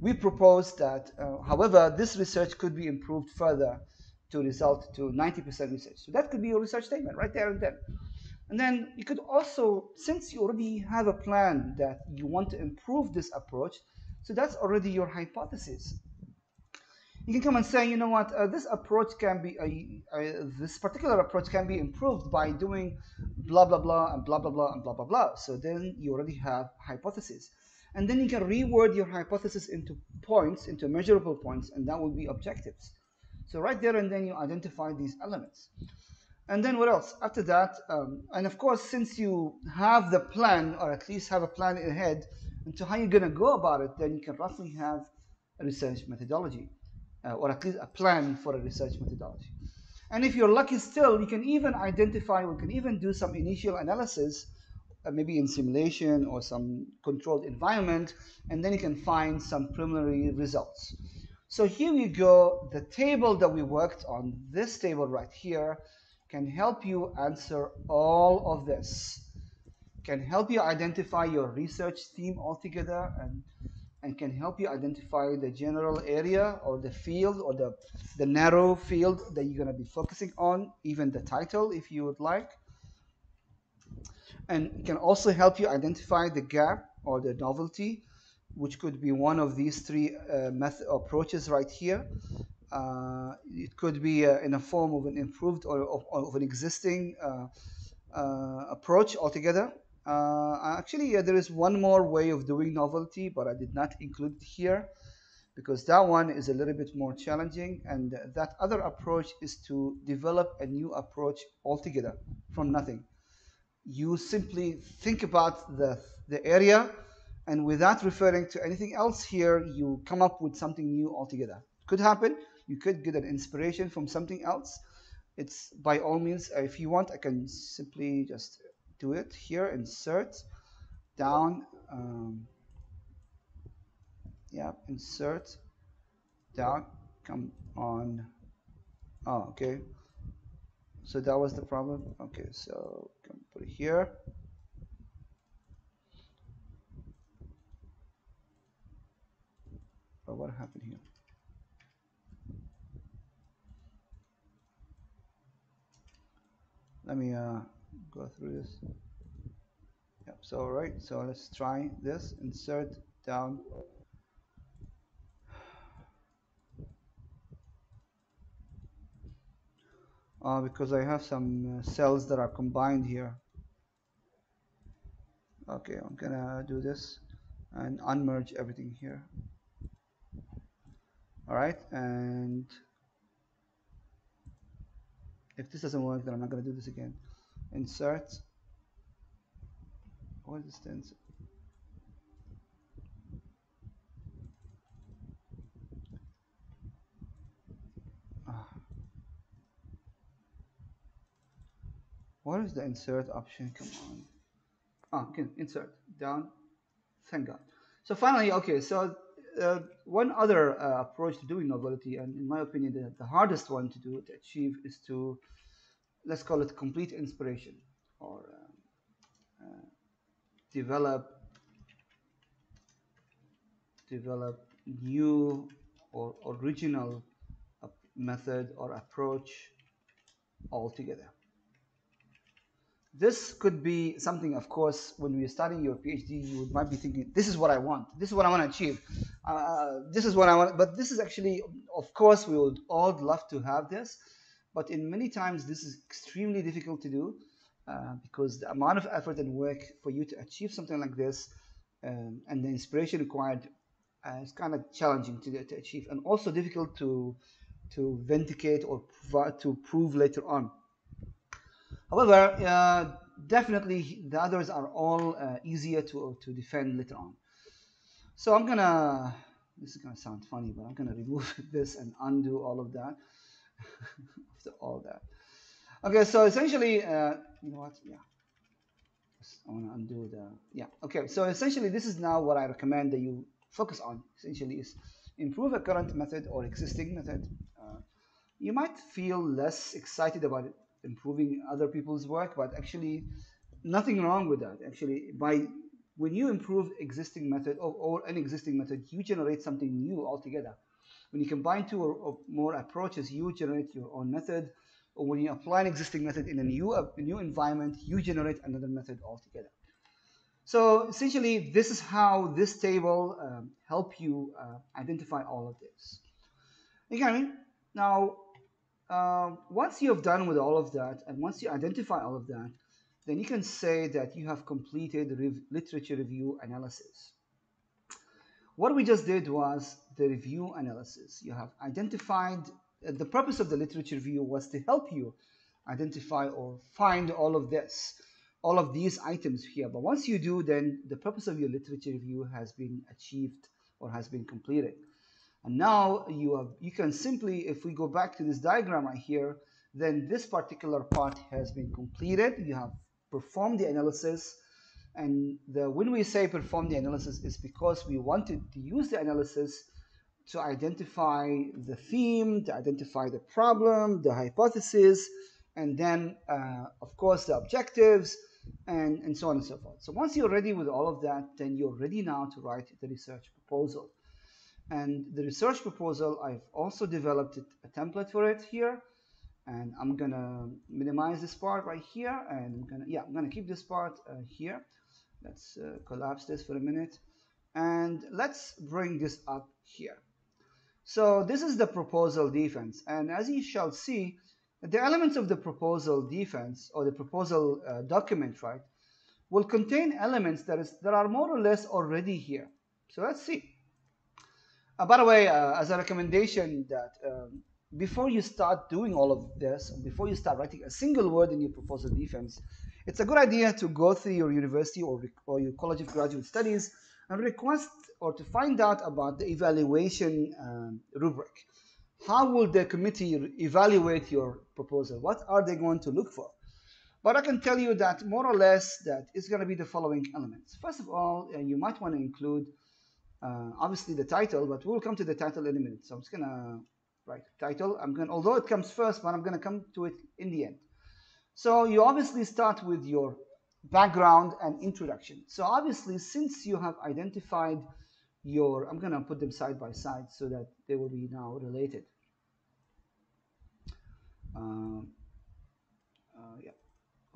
we propose that, uh, however, this research could be improved further to result to ninety percent research. So that could be your research statement right there and then. And then you could also, since you already have a plan that you want to improve this approach, so that's already your hypothesis. You can come and say, you know what, uh, this approach can be, uh, uh, this particular approach can be improved by doing blah, blah, blah, and blah, blah, blah, and blah, blah, blah. So then you already have hypotheses. And then you can reword your hypothesis into points, into measurable points, and that will be objectives. So right there and then you identify these elements. And then what else? After that, um, and of course, since you have the plan, or at least have a plan ahead into how you're going to go about it, then you can roughly have a research methodology, uh, or at least a plan for a research methodology. And if you're lucky still, you can even identify, we can even do some initial analysis, uh, maybe in simulation or some controlled environment, and then you can find some preliminary results. So here we go, the table that we worked on, this table right here, can help you answer all of this, can help you identify your research theme altogether, and, and can help you identify the general area or the field or the, the narrow field that you're going to be focusing on, even the title if you would like. And can also help you identify the gap or the novelty, which could be one of these three uh, method approaches right here. Uh, it could be uh, in a form of an improved or of, of an existing uh, uh, approach altogether. Uh, actually, yeah, there is one more way of doing novelty, but I did not include it here because that one is a little bit more challenging, and that other approach is to develop a new approach altogether from nothing. You simply think about the, the area, and without referring to anything else here, you come up with something new altogether. Could happen. You could get an inspiration from something else. It's by all means, if you want, I can simply just do it here, insert, down, um, yeah, insert, down, come on. Oh, okay. So that was the problem. Okay, so can put it here. But what happened here? Let me uh, go through this. Yep, so all right, so let's try this, insert down. Uh, because I have some cells that are combined here. Okay, I'm gonna do this and unmerge everything here. All right, and If this doesn't work, then I'm not going to do this again. Insert. What is this? What is the insert option? Come on. Ah, okay, insert down. Thank God. So finally, okay. So uh, one other uh, approach to doing novelty, and in my opinion, the, the hardest one to do to achieve is to, let's call it complete inspiration, or uh, uh, develop develop new or original method or approach altogether. This could be something, of course, when you're starting your PhD, you might be thinking, this is what I want. This is what I want to achieve. Uh, this is what I want. But this is actually, of course, we would all love to have this. But in many times, this is extremely difficult to do uh, because the amount of effort and work for you to achieve something like this um, and the inspiration required uh, is kind of challenging to, to achieve, and also difficult to, to vindicate or to prove later on. However, uh, definitely the others are all uh, easier to, to defend later on. So I'm gonna, this is gonna sound funny, but I'm gonna remove this and undo all of that. After all that. Okay, so essentially, uh, you know what, yeah. I wanna undo the, yeah, okay. So essentially this is now what I recommend that you focus on, essentially, is improve a current method or existing method. Uh, you might feel less excited about it, improving other people's work, but actually nothing wrong with that. Actually, by when you improve existing method or, or an existing method, you generate something new altogether. When you combine two or, or more approaches, you generate your own method, or when you apply an existing method in a new, a new environment, you generate another method altogether. So essentially, this is how this table um, help you uh, identify all of this. You get what I mean? Now, Uh, once you've done with all of that, and once you identify all of that, then you can say that you have completed rev literature review analysis. What we just did was the review analysis. You have identified, uh, the purpose of the literature review was to help you identify or find all of this, all of these items here. But once you do, then the purpose of your literature review has been achieved or has been completed. And now you have, you can simply, if we go back to this diagram right here, then this particular part has been completed. You have performed the analysis, and the, when we say perform the analysis, is because we wanted to use the analysis to identify the theme, to identify the problem, the hypothesis, and then uh, of course the objectives, and, and so on and so forth. So once you're ready with all of that, then you're ready now to write the research proposal. And the research proposal, I've also developed a template for it here, and I'm gonna minimize this part right here, and I'm gonna, yeah, I'm gonna keep this part uh, here. Let's uh, collapse this for a minute, and let's bring this up here. So this is the proposal defense, and as you shall see, the elements of the proposal defense or the proposal uh, document, right, will contain elements that is that are more or less already here. So let's see. Uh, by the way, uh, as a recommendation that um, before you start doing all of this, before you start writing a single word in your proposal defense, it's a good idea to go through your university or, or your College of Graduate Studies and request or to find out about the evaluation um, rubric. How will the committee evaluate your proposal? What are they going to look for? But I can tell you that more or less that it's going to be the following elements. First of all, uh, you might want to include Uh, obviously the title, but we'll come to the title in a minute. So I'm just gonna write title. I'm gonna, although it comes first, but I'm gonna come to it in the end. So you obviously start with your background and introduction. So obviously, since you have identified your, I'm gonna put them side by side so that they will be now related. Uh, uh, yeah.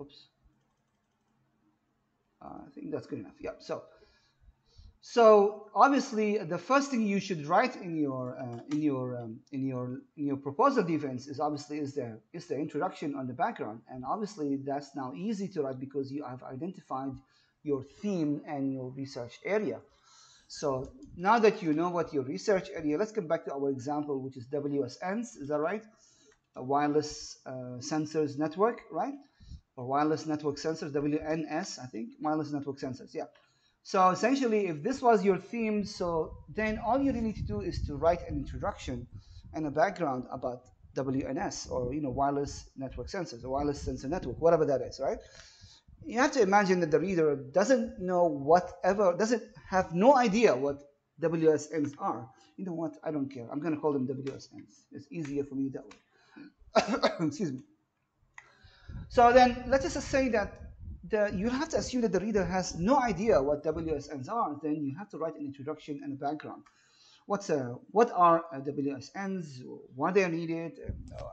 Oops. Uh, I think that's good enough. Yeah. So. So obviously, the first thing you should write in your uh, in your um, in your in your proposal defense is obviously is the is the introduction on the background, and obviously that's now easy to write because you have identified your theme and your research area. So now that you know what your research area, let's come back to our example, which is W S Ns. Is that right? a wireless uh, sensors network, right? Or wireless network sensors, W N S, I think, wireless network sensors, yeah. So essentially, if this was your theme, so then all you really need to do is to write an introduction and a background about W N S, or, you know, wireless network sensors, or wireless sensor network, whatever that is, right? You have to imagine that the reader doesn't know whatever, doesn't have no idea what W S Ns are. You know what? I don't care. I'm going to call them W S Ns. It's easier for me that way. Excuse me. So then let us just say that the, you have to assume that the reader has no idea what W S Ns are. Then you have to write an introduction and a background. What's a, what are W S Ns? Why they are needed?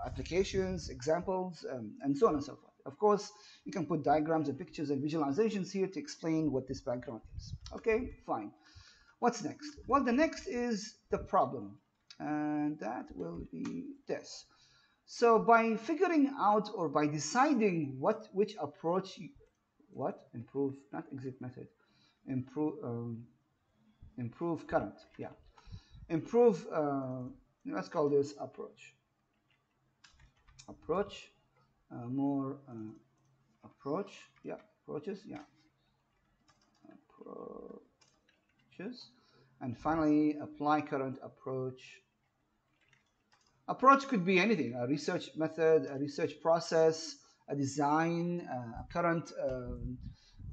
Applications, examples, um, and so on and so forth. Of course, you can put diagrams and pictures and visualizations here to explain what this background is. Okay, fine. What's next? Well, the next is the problem, and that will be this. So by figuring out, or by deciding what, which approach, you, what? Improve, not exit method, improve, um, improve current, yeah. Improve, uh, let's call this approach. Approach, uh, more uh, approach, yeah, approaches, yeah. Appro And finally, apply current approach. Approach could be anything, a research method, a research process, a design, a current, um,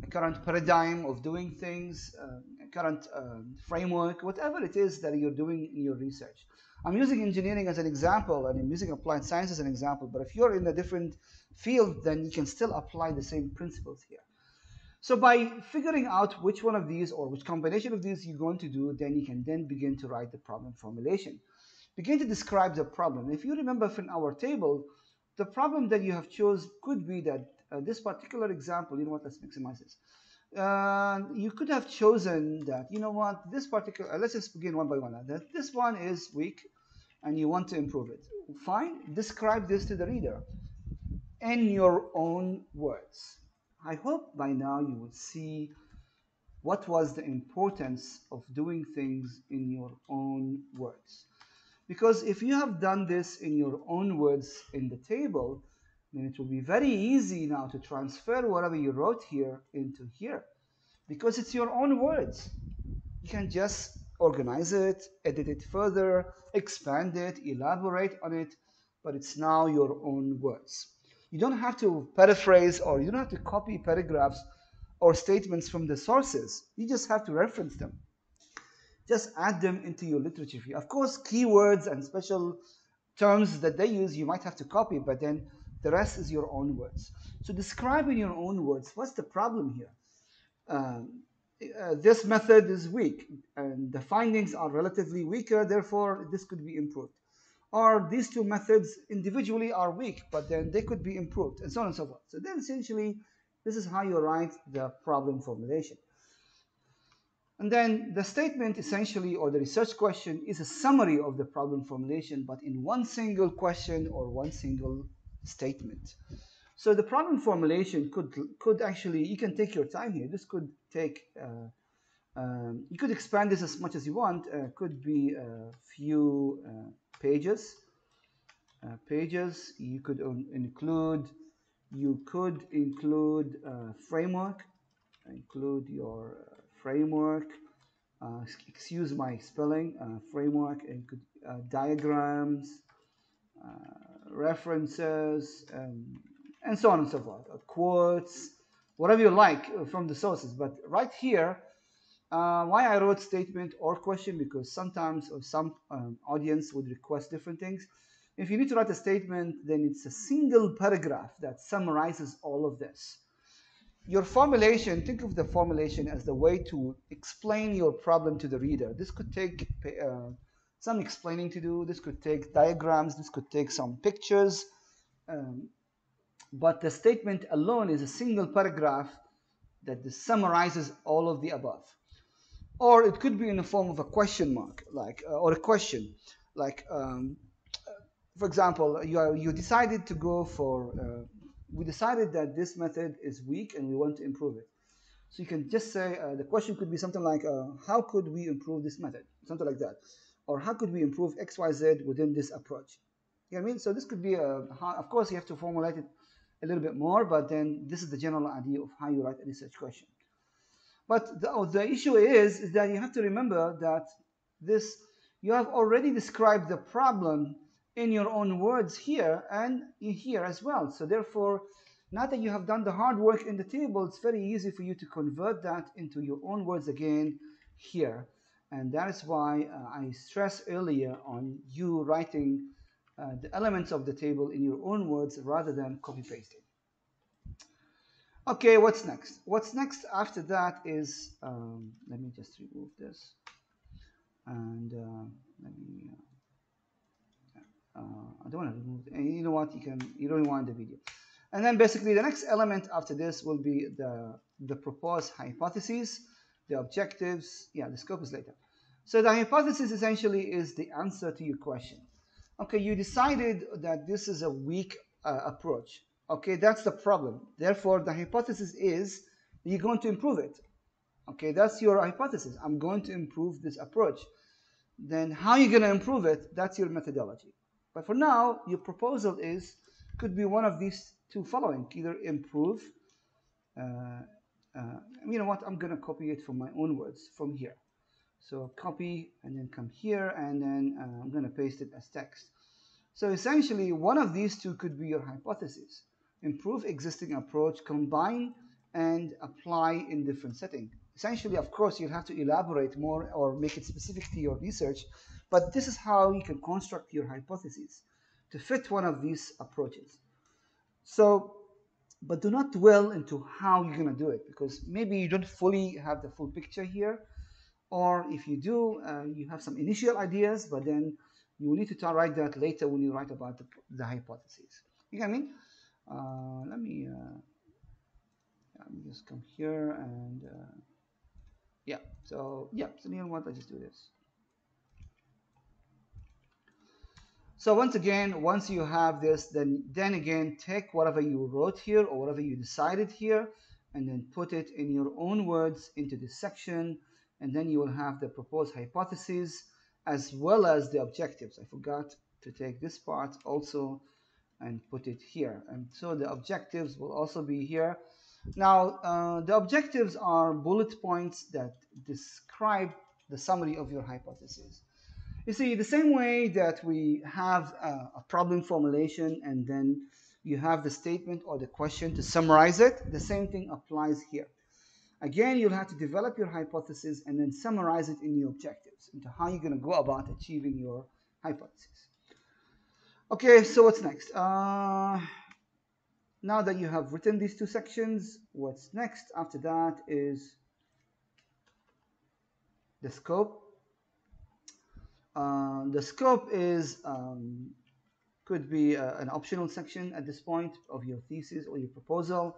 a current paradigm of doing things, uh, a current um, framework, whatever it is that you're doing in your research. I'm using engineering as an example, and I'm using applied science as an example, but if you're in a different field, then you can still apply the same principles here. So by figuring out which one of these, or which combination of these you're going to do, then you can then begin to write the problem formulation. Begin to describe the problem. If you remember from our table, the problem that you have chose could be that uh, this particular example, you know what, let's maximize this. Uh, you could have chosen that, you know what, this particular, uh, let's just begin one by one. Uh, that this one is weak and you want to improve it. Fine, describe this to the reader in your own words. I hope by now you would see what was the importance of doing things in your own words. Because if you have done this in your own words in the table, then it will be very easy now to transfer whatever you wrote here into here. Because it's your own words. You can just organize it, edit it further, expand it, elaborate on it, but it's now your own words. You don't have to paraphrase, or you don't have to copy paragraphs or statements from the sources. You just have to reference them. Just add them into your literature view. Of course, keywords and special terms that they use, you might have to copy, but then the rest is your own words. So describe in your own words, what's the problem here? Um, uh, this method is weak, and the findings are relatively weaker, therefore this could be improved. Or these two methods individually are weak, but then they could be improved, and so on and so forth. So then essentially, this is how you write the problem formulation. And then the statement essentially, or the research question, is a summary of the problem formulation, but in one single question or one single statement. So the problem formulation could, could actually, you can take your time here. This could take, uh, um, you could expand this as much as you want. Uh, could be a few, uh, pages, uh, pages, you could include, you could include uh, framework, include your uh, framework, uh, excuse my spelling, uh, framework, and could, uh, diagrams, uh, references, um, and so on and so forth, uh, quotes, whatever you like from the sources. But right here, Uh, why I wrote statement or question, because sometimes or some um, audience would request different things. If you need to write a statement, then it's a single paragraph that summarizes all of this. Your formulation, think of the formulation as the way to explain your problem to the reader. This could take uh, some explaining to do. This could take diagrams. This could take some pictures. Um, but the statement alone is a single paragraph that summarizes all of the above. Or it could be in the form of a question mark, like, uh, or a question, like, um, for example, you, are, you decided to go for, uh, we decided that this method is weak and we want to improve it. So you can just say, uh, the question could be something like, uh, how could we improve this method? Something like that. Or how could we improve X Y Z within this approach? You know what I mean? So this could be a, of course you have to formulate it a little bit more, but then this is the general idea of how you write a research question. But the, the issue is, is that you have to remember that this, you have already described the problem in your own words here and in here as well. So therefore, now that you have done the hard work in the table, it's very easy for you to convert that into your own words again here. And that is why uh, I stressed earlier on you writing uh, the elements of the table in your own words rather than copy-pasting. Okay, what's next? What's next after that is, um, let me just remove this. And uh, let me, uh, uh, I don't want to remove, and you know what, you can, you don't want the video. And then basically the next element after this will be the, the proposed hypotheses, the objectives, yeah, the scope is later. So the hypothesis essentially is the answer to your question. Okay, you decided that this is a weak uh, approach. Okay, that's the problem. Therefore, the hypothesis is you're going to improve it. Okay, that's your hypothesis. I'm going to improve this approach. Then how you're going to improve it, that's your methodology. But for now, your proposal is, could be one of these two following, either improve, uh, uh, you know what, I'm going to copy it from my own words from here. So copy and then come here and then uh, I'm going to paste it as text. So essentially one of these two could be your hypothesis, improve existing approach, combine and apply in different setting. Essentially, of course, you'll have to elaborate more or make it specific to your research, but this is how you can construct your hypotheses to fit one of these approaches. So, but do not dwell into how you're going to do it, because maybe you don't fully have the full picture here, or if you do, uh, you have some initial ideas, but then you will need to try write that later when you write about the, the hypotheses. You know what I mean? Uh, let me, uh, let me just come here and uh, yeah. So yeah. So you know what? I just do this. So once again, once you have this, then then again, take whatever you wrote here or whatever you decided here, and then put it in your own words into this section, and then you will have the proposed hypotheses as well as the objectives. I forgot to take this part also and put it here. And so the objectives will also be here. Now, uh, the objectives are bullet points that describe the summary of your hypothesis. You see, the same way that we have a, a problem formulation and then you have the statement or the question to summarize it, the same thing applies here. Again, you'll have to develop your hypothesis and then summarize it in your objectives, into how you're going to go about achieving your hypothesis. Okay, so what's next? Uh, Now that you have written these two sections, what's next after that is the scope. Uh, the scope is um, could be a, an optional section at this point of your thesis or your proposal.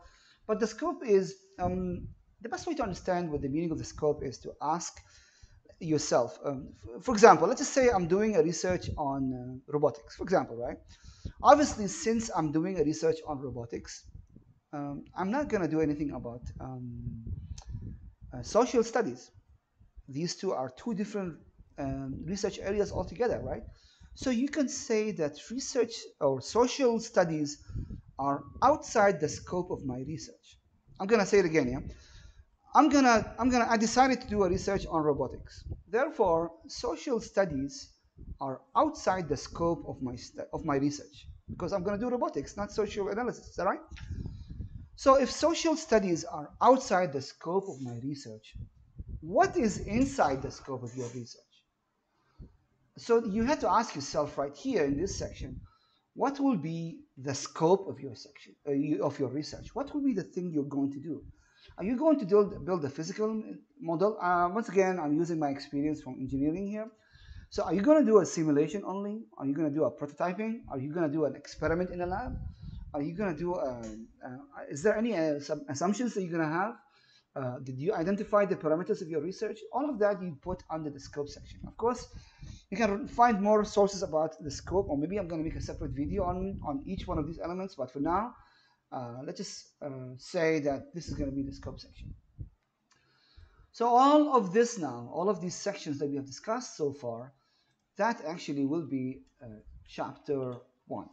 But the scope is, um, the best way to understand what the meaning of the scope is to ask yourself. Um, for example, let's just say I'm doing a research on uh, robotics, for example, right? Obviously, since I'm doing a research on robotics, um, I'm not going to do anything about um, uh, social studies. These two are two different um, research areas altogether, right? So you can say that research or social studies are outside the scope of my research. I'm going to say it again, yeah? I'm going to, I'm going to, I decided to do a research on robotics. Therefore, social studies are outside the scope of my of my research because I'm going to do robotics, not social analysis. Is that right? So if social studies are outside the scope of my research, what is inside the scope of your research? So you have to ask yourself right here in this section, what will be the scope of your section uh, you, of your research? What will be the thing you're going to do? Are you going to build build a physical model? Uh, once again, I'm using my experience from engineering here. So are you going to do a simulation only? Are you going to do a prototyping? Are you going to do an experiment in a lab? Are you going to do a, a, is there any uh, assumptions that you're going to have? Uh, did you identify the parameters of your research? All of that you put under the scope section. Of course, you can find more sources about the scope, or maybe I'm going to make a separate video on, on each one of these elements. But for now, uh, let's just uh, say that this is going to be the scope section. So all of this now, all of these sections that we have discussed so far, that actually will be uh, chapter one,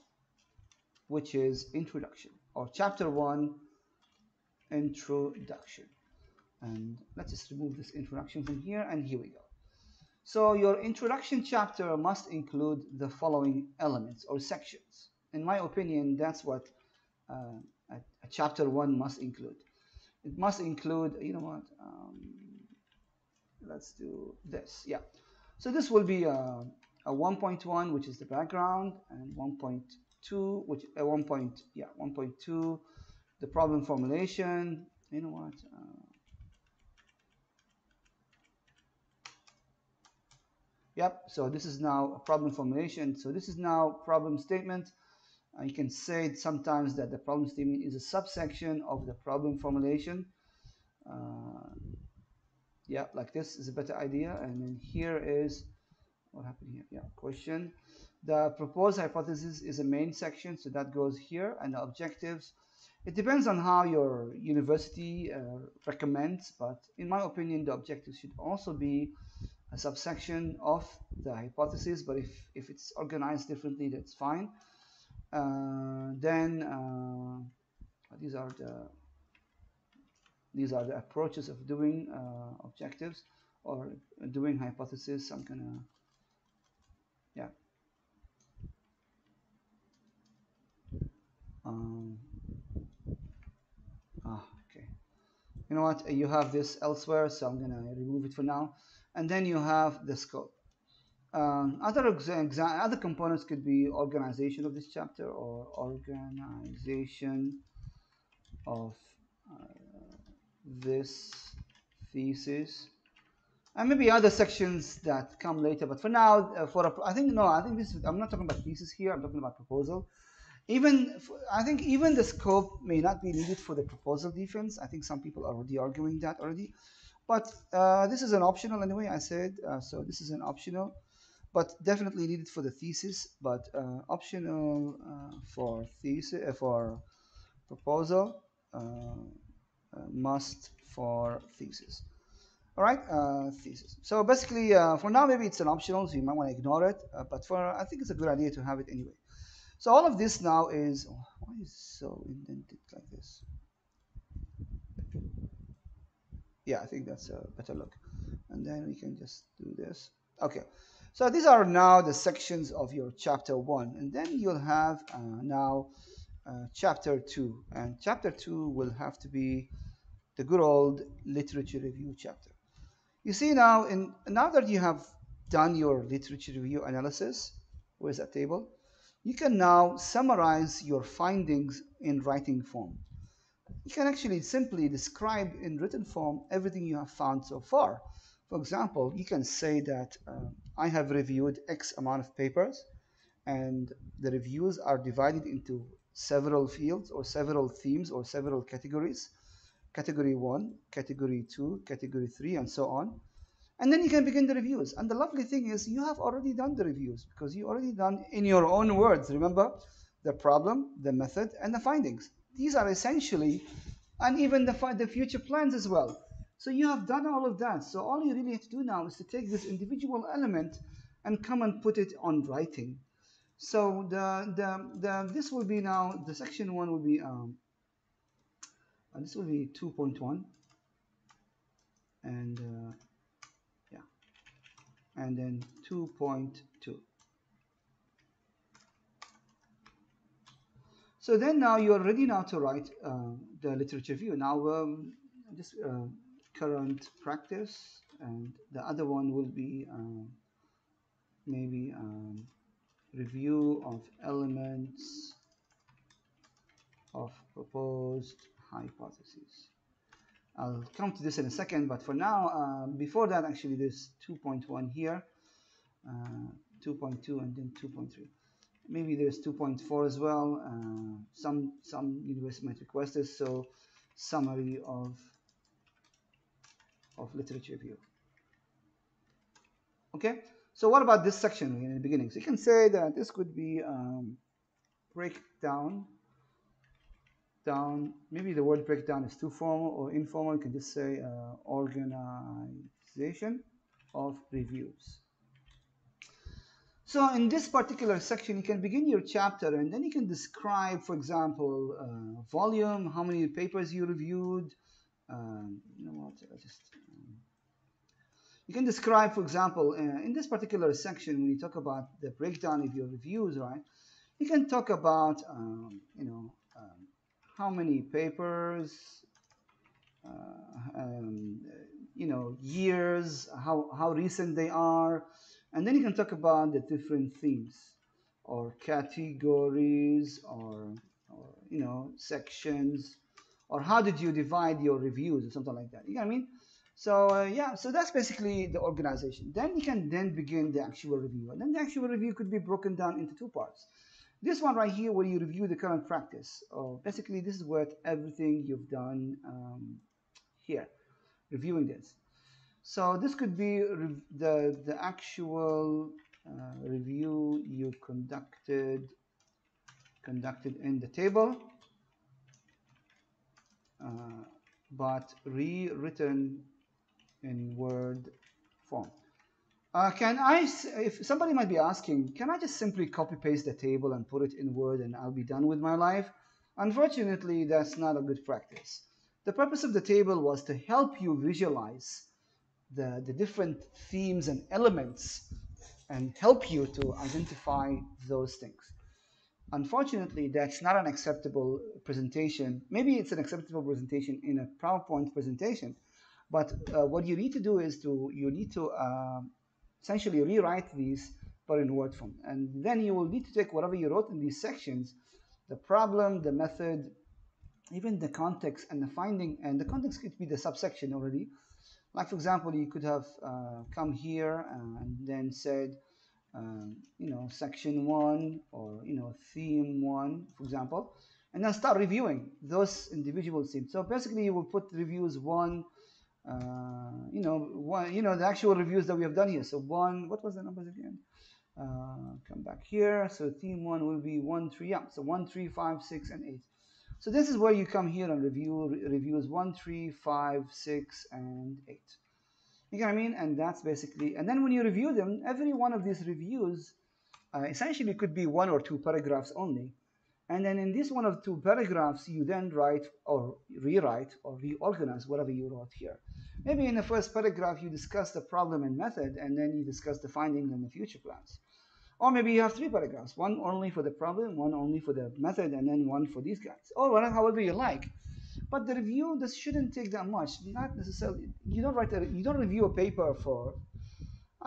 which is introduction, or chapter one, introduction. And let's just remove this introduction from here, and here we go. So your introduction chapter must include the following elements or sections. In my opinion, that's what uh, a, a chapter one must include. It must include, you know what, um, let's do this, yeah. So this will be a, a one point one, which is the background, and one point two, which uh, one point, yeah, one point two, the problem formulation, you know what, uh, Yep, so this is now a problem formulation. So this is now problem statement. Uh, you can say sometimes that the problem statement is a subsection of the problem formulation. Uh, yeah, like this is a better idea. And then here is, what happened here? Yeah, question. The proposed hypothesis is a main section, so that goes here. And the objectives, it depends on how your university uh, recommends, but in my opinion, the objectives should also be a subsection of the hypothesis, but if, if it's organized differently, that's fine. Uh, then uh, these are the these are the approaches of doing uh, objectives or doing hypothesis. I'm gonna yeah. Um, ah, okay. You know what? You have this elsewhere, so I'm gonna remove it for now. And then you have the scope. Um, other other components could be organization of this chapter or organization of uh, this thesis, and maybe other sections that come later. But for now, uh, for a, I think no, I think this. I'm not talking about thesis here. I'm talking about proposal. Even for, I think even the scope may not be needed for the proposal defense. I think some people are already arguing that already. But uh, this is an optional anyway, I said, uh, so this is an optional, but definitely needed for the thesis, but uh, optional uh, for thesis, uh, for proposal, uh, uh, must for thesis. All right, uh, thesis. So basically, uh, for now, maybe it's an optional, so you might want to ignore it, uh, but for I think it's a good idea to have it anyway. So all of this now is, oh, why is it so indented like this? Yeah, I think that's a better look. And then we can just do this. Okay, so these are now the sections of your chapter one. And then you'll have uh, now uh, chapter two. And chapter two will have to be the good old literature review chapter. You see now, in, now that you have done your literature review analysis, where's that table? You can now summarize your findings in writing form. You can actually simply describe in written form everything you have found so far. For example, you can say that uh, I have reviewed X amount of papers, and the reviews are divided into several fields or several themes or several categories. Category one, category two, category three, and so on. And then you can begin the reviews. And the lovely thing is you have already done the reviews because you already done in your own words, remember, the problem, the method, and the findings. These are essentially, and even the, the future plans as well. So you have done all of that. So all you really have to do now is to take this individual element and come and put it on writing. So the, the, the, this will be now, the section one will be, um, and this will be two point one. And uh, yeah, and then two point two. So then now you're ready now to write uh, the literature review. Now um, just uh, current practice, and the other one will be uh, maybe um, review of elements of proposed hypotheses. I'll come to this in a second, but for now, uh, before that actually there's two point one here, uh, two point two and then two point three. Maybe there's two point four as well. Uh, some some university might request this. So summary of of literature review. Okay. So what about this section in the beginning? So you can say that this could be um, breakdown. Down. Maybe the word breakdown is too formal or informal. You can just say uh, organization of reviews. So in this particular section, you can begin your chapter and then you can describe, for example, uh, volume, how many papers you reviewed. Um, you know what? I just um, you can describe, for example, uh, in this particular section, when you talk about the breakdown of your reviews, right? You can talk about, um, you know, um, how many papers, uh, um, you know, years, how how recent they are, and then you can talk about the different themes, or categories, or, or you know, sections. Or how did you divide your reviews or something like that? You know what I mean? So uh, yeah, so that's basically the organization. Then you can then begin the actual review. And then the actual review could be broken down into two parts. This one right here where you review the current practice. Oh, basically, this is what everything you've done um, here, reviewing this. So this could be the, the actual uh, review you conducted, conducted in the table. Uh, but rewritten in Word form. Uh, can I, if somebody might be asking, can I just simply copy paste the table and put it in Word and I'll be done with my life? Unfortunately, that's not a good practice. The purpose of the table was to help you visualize the, the different themes and elements and help you to identify those things. Unfortunately, that's not an acceptable presentation. Maybe it's an acceptable presentation in a PowerPoint presentation, but uh, what you need to do is to you need to uh, essentially rewrite these, but in Word form, and then you will need to take whatever you wrote in these sections, the problem, the method, even the context and the finding, and the context could be the subsection already. Like for example, you could have uh, come here and then said, Um, you know, section one or, you know, theme one, for example, and then start reviewing those individual themes. So basically you will put reviews one, uh, you know, one, you know, the actual reviews that we have done here. So one, what was the numbers again? Uh, come back here. So theme one will be one, three, yeah. So one, three, five, six, and eight. So this is where you come here and review re reviews one, three, five, six, and eight. You know what I mean? And that's basically, and then when you review them, every one of these reviews uh, essentially could be one or two paragraphs only. And then in this one or two paragraphs, you then write or rewrite or reorganize whatever you wrote here. Maybe in the first paragraph, you discuss the problem and method, and then you discuss the findings and the future plans. Or maybe you have three paragraphs, one only for the problem, one only for the method, and then one for these guys, or whatever, however you like. But the review, this shouldn't take that much. Not necessarily. You don't write a, you don't review a paper for.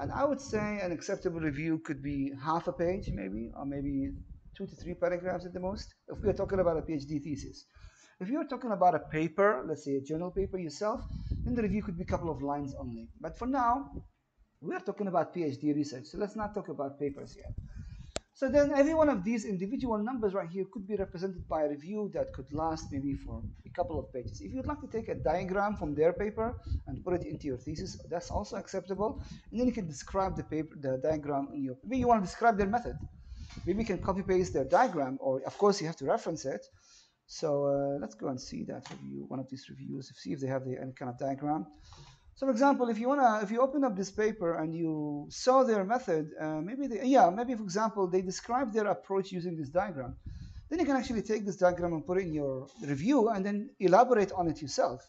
And I would say an acceptable review could be half a page, maybe, or maybe two to three paragraphs at the most. If we are talking about a PhD thesis, if you are talking about a paper, let's say a journal paper yourself, then the review could be a couple of lines only. But for now, we are talking about PhD research, so let's not talk about papers yet. So then every one of these individual numbers right here could be represented by a review that could last maybe for a couple of pages. If you'd like to take a diagram from their paper and put it into your thesis, that's also acceptable. And then you can describe the paper, the diagram in your, maybe you want to describe their method. Maybe you can copy paste their diagram, or of course you have to reference it. So uh, let's go and see that review, one of these reviews, see if they have the, any kind of diagram. So, for example, if you wanna, if you open up this paper and you saw their method, uh, maybe they, yeah, maybe for example they describe their approach using this diagram, then you can actually take this diagram and put it in your review and then elaborate on it yourself.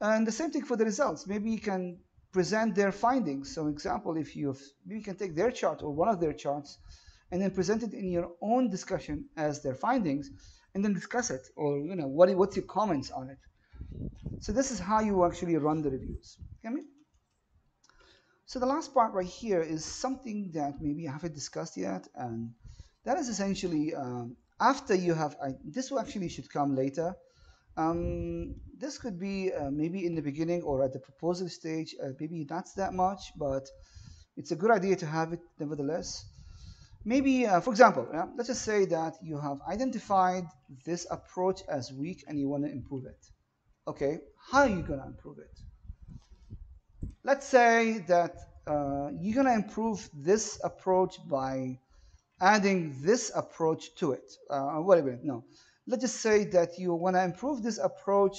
And the same thing for the results. Maybe you can present their findings. So, for example, if you have, maybe you can take their chart or one of their charts and then present it in your own discussion as their findings, and then discuss it, or you know, what what's your comments on it. So this is how you actually run the reviews. I mean, so the last part right here is something that maybe I haven't discussed yet, and that is essentially um, after you have. I, this will actually should come later. Um, this could be uh, maybe in the beginning or at the proposal stage. Uh, maybe not that much, but it's a good idea to have it nevertheless. Maybe, uh, for example, yeah, let's just say that you have identified this approach as weak and you want to improve it. Okay, how are you going to improve it? Let's say that uh, you're going to improve this approach by adding this approach to it. Uh, wait a minute, no. Let's just say that you want to improve this approach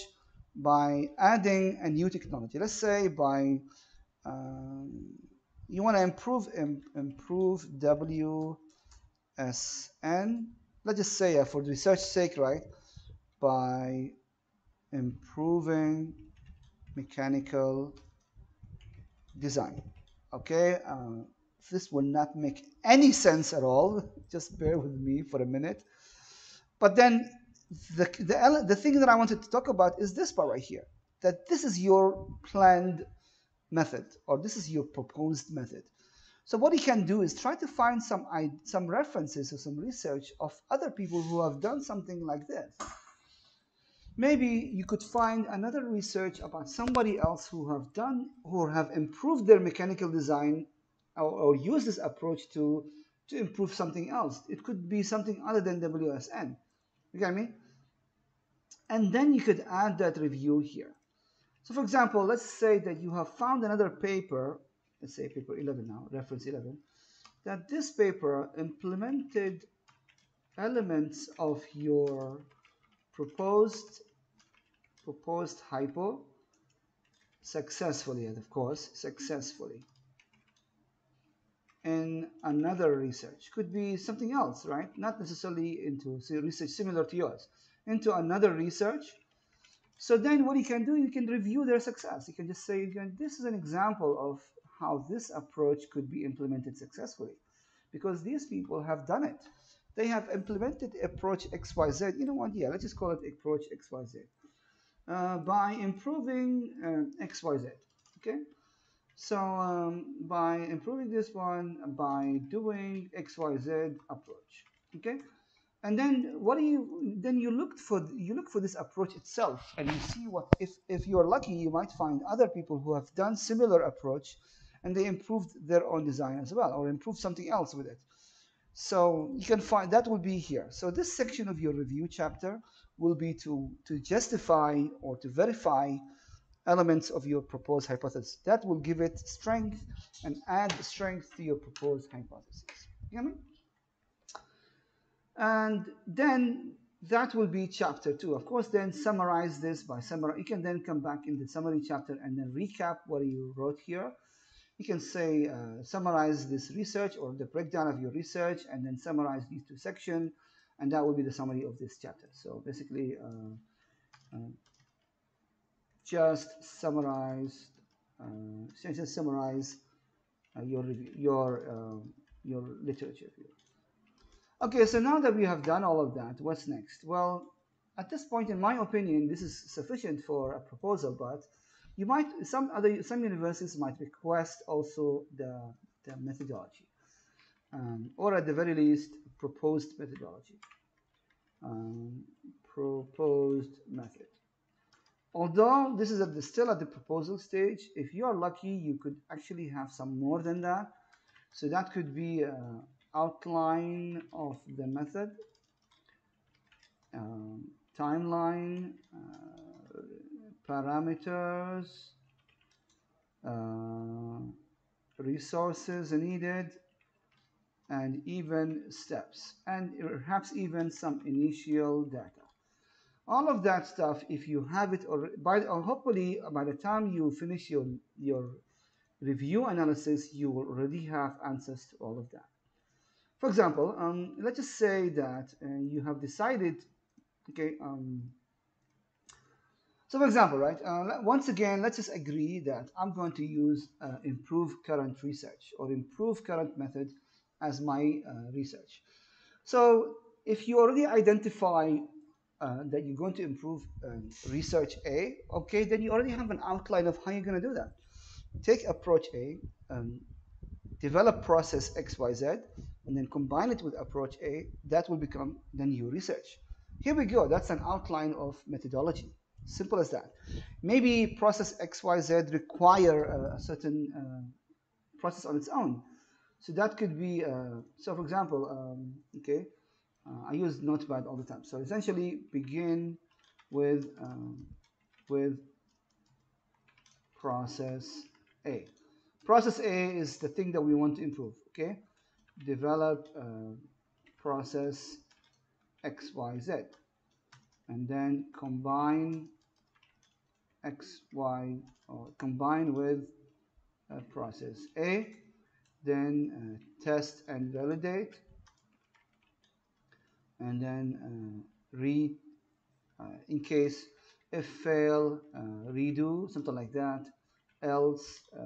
by adding a new technology. Let's say by, um, you want to improve um, improve W S N, let's just say uh, for the research sake, right, by improving mechanical design. Okay, uh, this will not make any sense at all, just bear with me for a minute. But then the, the, the thing that I wanted to talk about is this part right here, that this is your planned method, or this is your proposed method. So what you can do is try to find some, some references or some research of other people who have done something like this. Maybe you could find another research about somebody else who have done, who have improved their mechanical design, or, or use this approach to, to improve something else. It could be something other than W S N. You get what I mean? And then you could add that review here. So for example, let's say that you have found another paper, let's say paper eleven now, reference eleven, that this paper implemented elements of your proposed proposed hypo successfully, and of course successfully in another research. Could be something else, right? Not necessarily into research similar to yours, into another research. So then what you can do, you can review their success. You can just say, this is an example of how this approach could be implemented successfully, because these people have done it. They have implemented approach X Y Z. You know what? Yeah, let's just call it approach X Y Z. Uh, by improving uh, X Y Z, okay? So um, by improving this one, by doing X Y Z approach, okay? And then what do you? Then you looked for you look for this approach itself, and you see what if if you're lucky, you might find other people who have done similar approach, and they improved their own design as well, or improved something else with it. So you can find that will be here. So this section of your review chapter will be to, to justify or to verify elements of your proposed hypothesis. That will give it strength and add strength to your proposed hypothesis. You know what I mean? And then that will be chapter two. Of course, then summarize this by summary. You can then come back in the summary chapter and then recap what you wrote here. You can say, uh, summarize this research or the breakdown of your research, and then summarize these two sections, and that will be the summary of this chapter. So basically, uh, uh, just summarize, uh, just summarize uh, your your uh, your literature here. Okay, so now that we have done all of that, what's next? Well, at this point, in my opinion, this is sufficient for a proposal, but you might, some other, some universities might request also the, the methodology, um, or at the very least, proposed methodology, um, proposed method. Although this is at the, still at the proposal stage, if you are lucky, you could actually have some more than that. So that could be an outline of the method, um, timeline, uh, parameters, uh, resources needed, and even steps, and perhaps even some initial data. All of that stuff, if you have it, or, by, or hopefully by the time you finish your, your review analysis, you will already have answers to all of that. For example, um, let's just say that uh, you have decided, okay, um, so for example, right, uh, once again, let's just agree that I'm going to use uh, improve current research or improve current method as my uh, research. So if you already identify uh, that you're going to improve um, research A, okay, then you already have an outline of how you're going to do that. Take approach A, um, develop process X Y Z, and then combine it with approach A. That will become the new research. Here we go. That's an outline of methodology. Simple as that. Maybe process X Y Z require a, a certain uh, process on its own. So that could be, uh, so for example, um, okay, uh, I use Notepad all the time. So essentially begin with, um, with process A. Process A is the thing that we want to improve, okay? Develop uh, process X Y Z, and then combine X Y, or combine with uh, process A, then uh, test and validate, and then uh, read uh, in case if fail, uh, redo, something like that, else uh,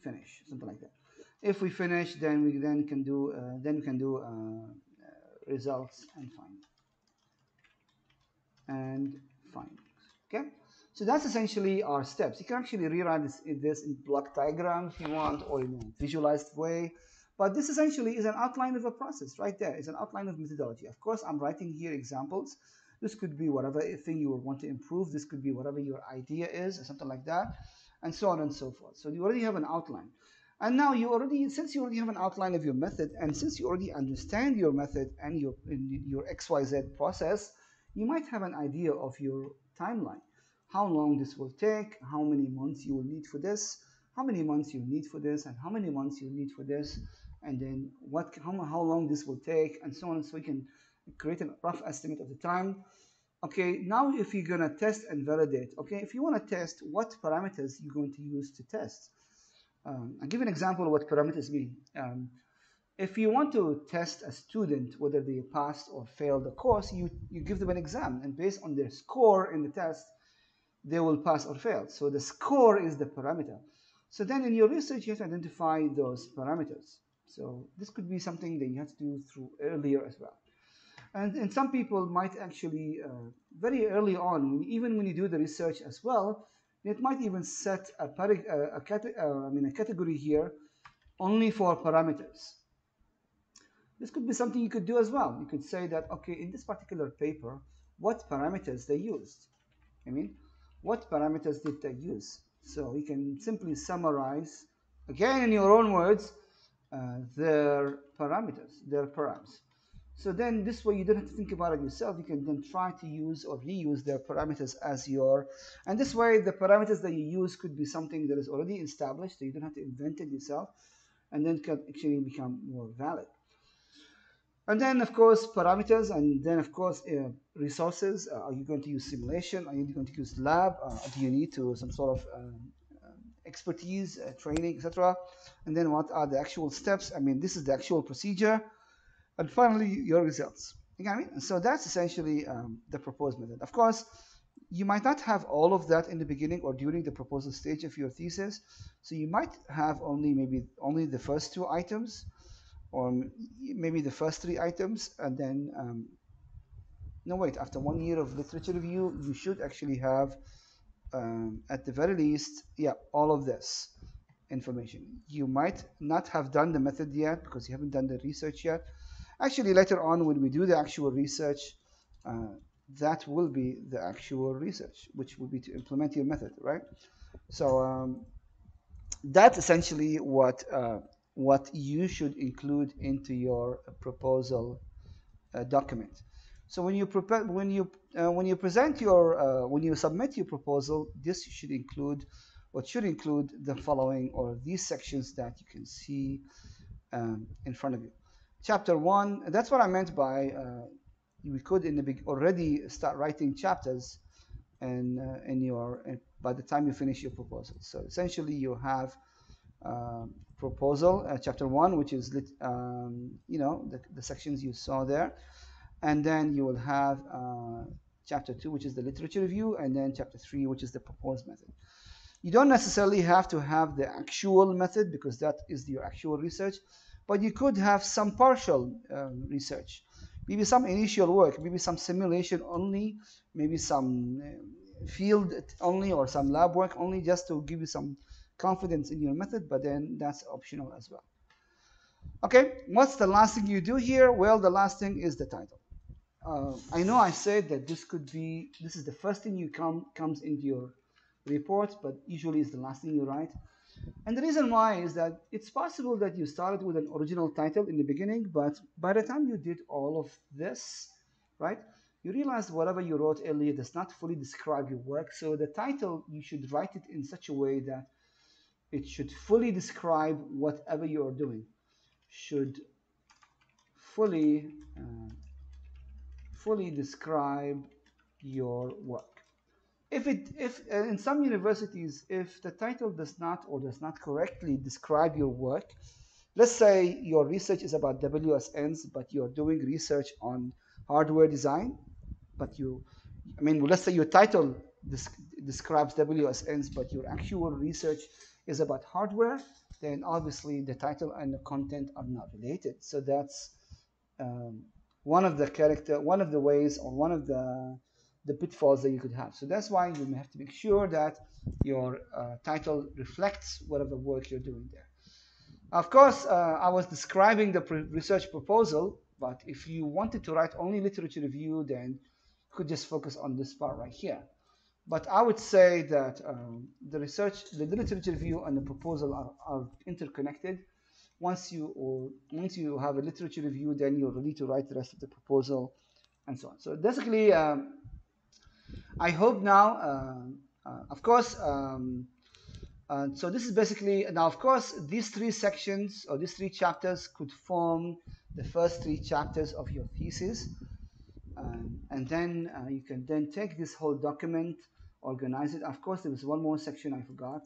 finish, something like that. If we finish, then we then can do uh, then we can do uh, results and find and find. Okay, so that's essentially our steps. You can actually rewrite this, this in block diagram if you want, or in a visualized way. But this essentially is an outline of a process right there. It's an outline of methodology. Of course, I'm writing here examples. This could be whatever thing you would want to improve. This could be whatever your idea is or something like that, and so on and so forth. So you already have an outline. And now you already, since you already have an outline of your method, and since you already understand your method and your, your X Y Z process, you might have an idea of your timeline. How long this will take, how many months you will need for this, how many months you need for this, and how many months you need for this, and then what, how, how long this will take, and so on, so we can create a rough estimate of the time. Okay, now if you're gonna test and validate, okay, if you wanna test, what parameters you're going to use to test? Um, I'll give an example of what parameters mean. Um, if you want to test a student, whether they passed or failed the course, you, you give them an exam, and based on their score in the test, they will pass or fail. So the score is the parameter. So then in your research, you have to identify those parameters. So this could be something that you have to do through earlier as well. And, and some people might actually, uh, very early on, even when you do the research as well, it might even set a, a, a, I mean, a category here only for parameters. This could be something you could do as well. You could say that, okay, in this particular paper, what parameters they used. I mean, what parameters did they use? So you can simply summarize, again in your own words, uh, their parameters, their params. So then this way you don't have to think about it yourself. You can then try to use or reuse their parameters as your, and this way the parameters that you use could be something that is already established, so you don't have to invent it yourself, and then can actually become more valid. And then of course parameters, and then of course uh, resources. Uh, are you going to use simulation? Are you going to use lab? Uh, do you need to some sort of um, expertise, uh, training, et cetera? And then what are the actual steps? I mean, this is the actual procedure. And finally, your results. You know what I mean? And so that's essentially um, the proposed method. Of course, you might not have all of that in the beginning or during the proposal stage of your thesis. So you might have only maybe only the first two items, or maybe the first three items. And then, um, no wait, after one year of literature review, you should actually have, um, at the very least, yeah, all of this information. You might not have done the method yet because you haven't done the research yet. Actually, later on, when we do the actual research, uh, that will be the actual research, which will be to implement your method, right? So um, that's essentially what uh, what you should include into your proposal uh, document. So when you prepare, when you uh, when you present your uh, when you submit your proposal, this should include, what should include the following, or these sections that you can see um, in front of you. Chapter one, that's what I meant by uh, we could in the big already start writing chapters and uh, in your uh, by the time you finish your proposal. So essentially you have uh, proposal uh, chapter one, which is lit, um, you know the, the sections you saw there, and then you will have uh, chapter two, which is the literature review, and then chapter three, which is the proposed method. You don't necessarily have to have the actual method because that is your actual research. But you could have some partial um, research, maybe some initial work, maybe some simulation only, maybe some field only, or some lab work only, just to give you some confidence in your method, but then that's optional as well. Okay, what's the last thing you do here? Well, the last thing is the title. Uh, I know I said that this could be, this is the first thing you come, comes into your report, but usually it's the last thing you write. And the reason why is that it's possible that you started with an original title in the beginning, but by the time you did all of this, right, you realized whatever you wrote earlier does not fully describe your work. So the title, you should write it in such a way that it should fully describe whatever you are doing, should fully, uh, fully describe your work. If it, if uh, in some universities, if the title does not or does not correctly describe your work, Let's say your research is about W S Ns, but you're doing research on hardware design, but you, I mean, let's say your title describes W S Ns, but your actual research is about hardware, then obviously the title and the content are not related. So that's um, one of the character, one of the ways, or one of the the pitfalls that you could have. So that's why you have to make sure that your uh, title reflects whatever work you're doing there. Of course, uh, I was describing the research proposal, but if you wanted to write only literature review, then you could just focus on this part right here. But I would say that um, the research, the literature review and the proposal are, are interconnected. Once you, or once you have a literature review, then you're ready to write the rest of the proposal and so on. So basically, um, I hope now, uh, uh, of course, um, uh, so this is basically, now of course, these three sections or these three chapters could form the first three chapters of your thesis. Um, and then uh, you can then take this whole document, organize it. Of course, there was one more section I forgot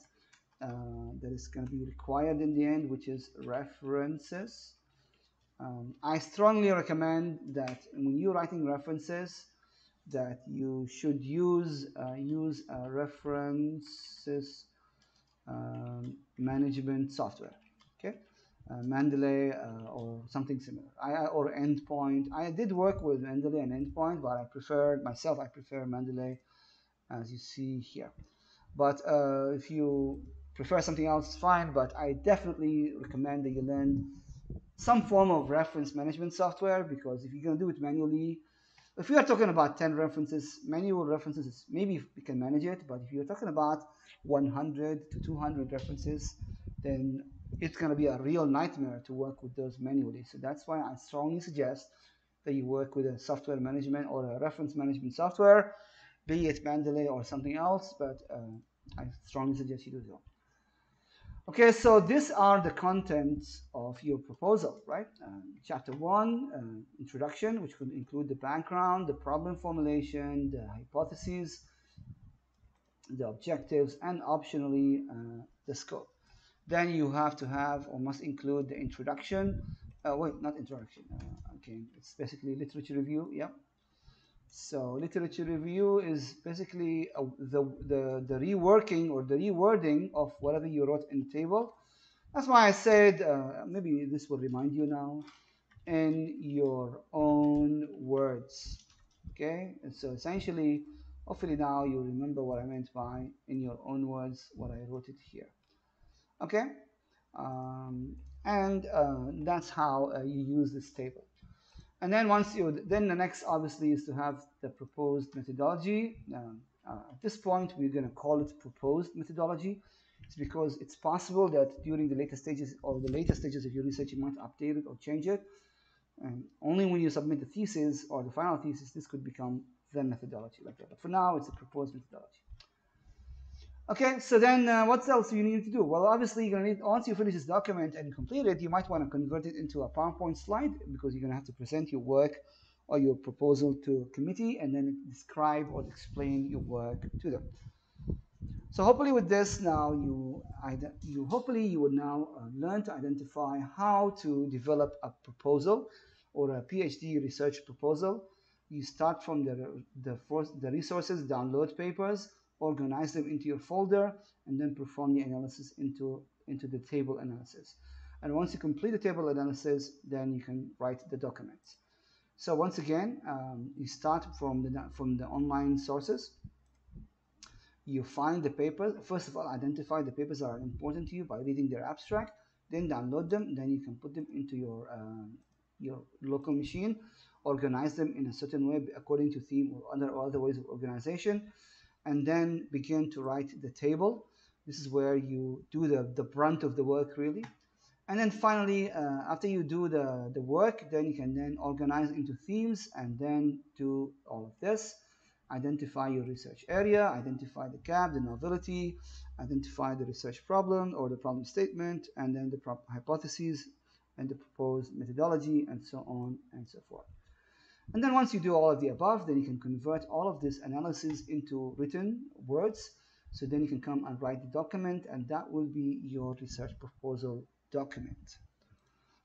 uh, that is going to be required in the end, which is references. Um, I strongly recommend that when you're writing references, that you should use uh, use a references um, management software, okay, uh, Mendeley uh, or something similar, I, or Endpoint. I did work with Mendeley and Endpoint, but I prefer myself. I prefer Mendeley, as you see here. But uh, if you prefer something else, it's fine. But I definitely recommend that you learn some form of reference management software, because if you're going to do it manually. If you are talking about ten references, manual references, maybe we can manage it. But if you're talking about one hundred to two hundred references, then it's going to be a real nightmare to work with those manually. So that's why I strongly suggest that you work with a software management or a reference management software, be it Mendeley or something else. But uh, I strongly suggest you do so. Okay, so these are the contents of your proposal, right? Um, chapter one, um, introduction, which could include the background, the problem formulation, the hypotheses, the objectives, and optionally uh, the scope. Then you have to have or must include the introduction. Uh, wait, not introduction. Uh, okay, it's basically literature review. Yeah. So literature review is basically uh, the, the, the reworking or the rewording of whatever you wrote in the table. That's why I said, uh, maybe this will remind you now, in your own words, okay? And so essentially, hopefully now you remember what I meant by in your own words, what I wrote it here, okay? Um, and uh, that's how uh, you use this table. And then once you, then the next obviously is to have the proposed methodology. Um, uh, at this point, we're going to call it proposed methodology. It's because it's possible that during the later stages or the later stages of your research, you might update it or change it. And only when you submit the thesis or the final thesis, this could become the methodology like that. But for now, it's a proposed methodology. Okay, so then uh, what else do you need to do? Well, obviously, you're gonna need, once you finish this document and complete it, you might want to convert it into a PowerPoint slide, because you're going to have to present your work or your proposal to a committee and then describe or explain your work to them. So hopefully with this now, you, you hopefully you will now uh, learn to identify how to develop a proposal or a PhD research proposal. You start from the, the, the resources, download papers, organize them into your folder, and then perform the analysis into, into the table analysis. And once you complete the table analysis, then you can write the documents. So once again, um, you start from the, from the online sources. You find the papers. First of all, identify the papers that are important to you by reading their abstract, then download them, then you can put them into your, uh, your local machine, organize them in a certain way according to theme or other, or other ways of organization, and then begin to write the table. This is where you do the, the brunt of the work, really. And then finally, uh, after you do the, the work, then you can then organize into themes and then do all of this. Identify your research area, identify the gap, the novelty, identify the research problem or the problem statement, and then the prop hypotheses and the proposed methodology, and so on and so forth. And then once you do all of the above, then you can convert all of this analysis into written words. So then you can come and write the document, and that will be your research proposal document.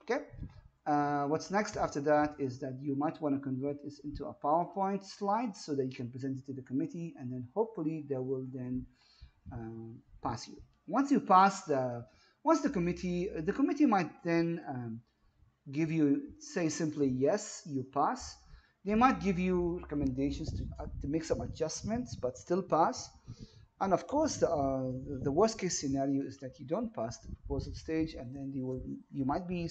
Okay. Uh, what's next after that is that you might want to convert this into a PowerPoint slide so that you can present it to the committee, and then hopefully they will then um, pass you. Once you pass the, once the committee, the committee might then um, give you, say simply yes, you pass. They might give you recommendations to, uh, to make some adjustments, but still pass. And of course, the, uh, the worst case scenario is that you don't pass the proposal stage, and then you will, you might be,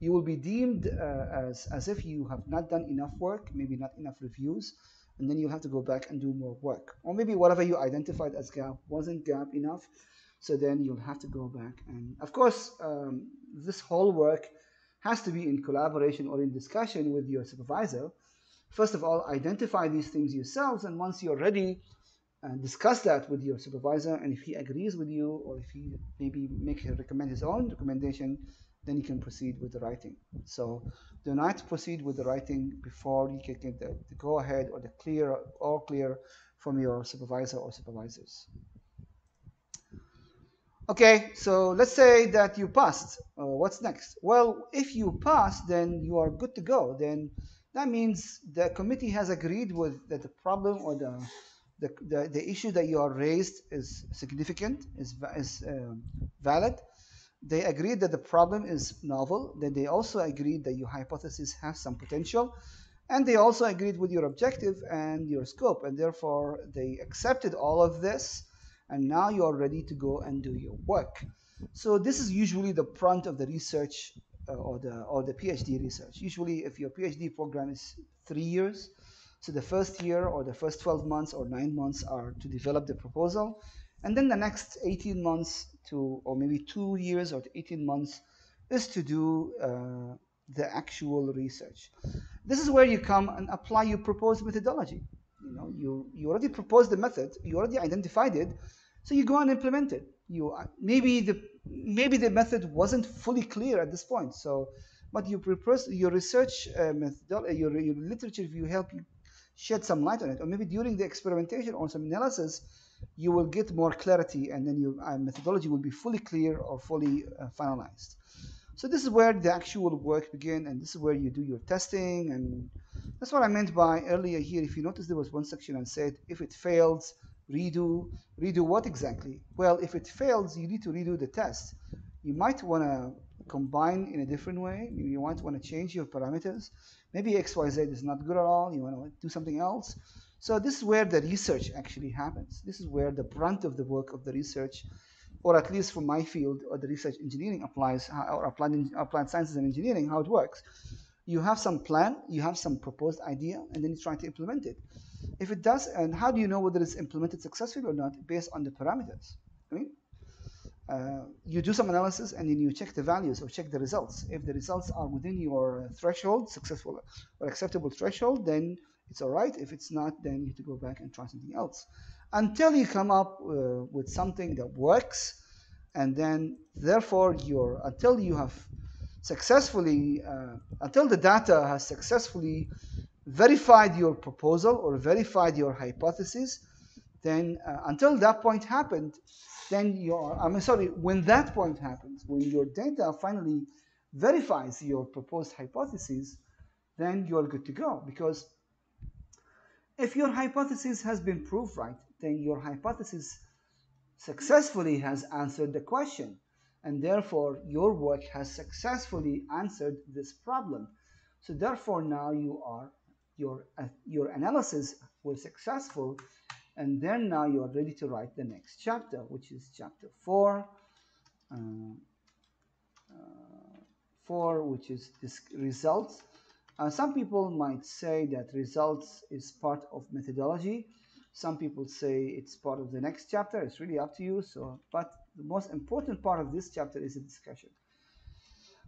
you will be deemed uh, as, as if you have not done enough work, maybe not enough reviews, and then you'll have to go back and do more work. Or maybe whatever you identified as gap wasn't gap enough, so then you'll have to go back. And of course, um, this whole work has to be in collaboration or in discussion with your supervisor. First of all, identify these things yourselves, and once you're ready, and discuss that with your supervisor, and if he agrees with you, or if he maybe make him recommend his own recommendation, then you can proceed with the writing. So do not proceed with the writing before you can get the, the go ahead or the clear all clear from your supervisor or supervisors. Okay, so let's say that you passed. Uh, what's next? Well, if you pass, then you are good to go. Then that means the committee has agreed with that the problem or the The, the, the issue that you are raised is significant, is, is um, valid. They agreed that the problem is novel. Then they also agreed that your hypothesis has some potential. And they also agreed with your objective and your scope. And therefore, they accepted all of this. And now you are ready to go and do your work. So this is usually the brunt of the research uh, or, the, or the PhD research. Usually, if your PhD program is three years, so the first year or the first twelve months or nine months are to develop the proposal. And then the next eighteen months to, or maybe two years or eighteen months is to do uh, the actual research. This is where you come and apply your proposed methodology. You know, you, you already proposed the method, you already identified it. So you go and implement it. You, maybe, the, maybe the method wasn't fully clear at this point. So, but you propose, your research uh, methodology, your, your literature review help you shed some light on it, or maybe during the experimentation or some analysis, you will get more clarity, and then your methodology will be fully clear or fully uh, finalized. So this is where the actual work begins, and this is where you do your testing, and that's what I meant by earlier here. If you notice, there was one section and said, if it fails, redo. Redo what exactly? Well, if it fails, you need to redo the test. You might want to combine in a different way. You might want to change your parameters. Maybe X Y Z is not good at all. You want to do something else. So this is where the research actually happens. This is where the brunt of the work of the research, or at least from my field, or the research engineering applies, or applied, applied sciences and engineering, how it works. You have some plan, you have some proposed idea, and then you try to implement it. If it does, and how do you know whether it's implemented successfully or not based on the parameters? I mean, Uh, you do some analysis, and then you check the values or check the results. If the results are within your threshold, successful or acceptable threshold, then it's all right. If it's not, then you have to go back and try something else until you come up uh, with something that works. And then therefore you're, until you have successfully, uh, until the data has successfully verified your proposal or verified your hypothesis, then uh, until that point happened, then your, I'm sorry, when that point happens, when your data finally verifies your proposed hypothesis, then you're good to go. Because if your hypothesis has been proved right, then your hypothesis successfully has answered the question. And therefore, your work has successfully answered this problem. So therefore, now you are, your, uh, your analysis was successful. And then now you are ready to write the next chapter, which is chapter four, uh, uh, four, which is this results. Uh, some people might say that results is part of methodology. Some people say it's part of the next chapter. It's really up to you. So, but the most important part of this chapter is the discussion.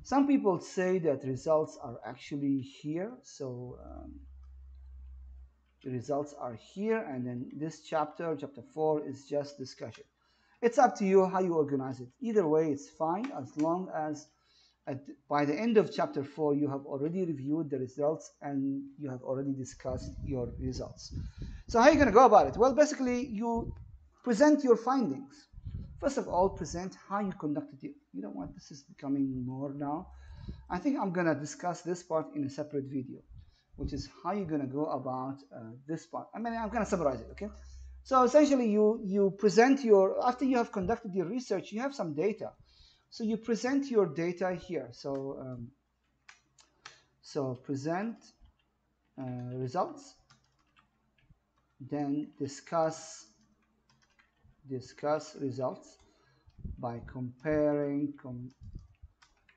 Some people say that results are actually here. So. Um, The results are here, and then this chapter, chapter four, is just discussion. It's up to you how you organize it. Either way, it's fine, as long as at, by the end of chapter four, you have already reviewed the results and you have already discussed your results. So how are you going to go about it? Well, basically, you present your findings. First of all, present how you conducted it. You know what? This is becoming more now. I think I'm gonna discuss this part in a separate video, which is how you're gonna go about uh, this part. I mean, I'm gonna summarize it, okay? So essentially, you you present your, after you have conducted your research, you have some data. So you present your data here. So um, so present uh, results, then discuss discuss results by comparing com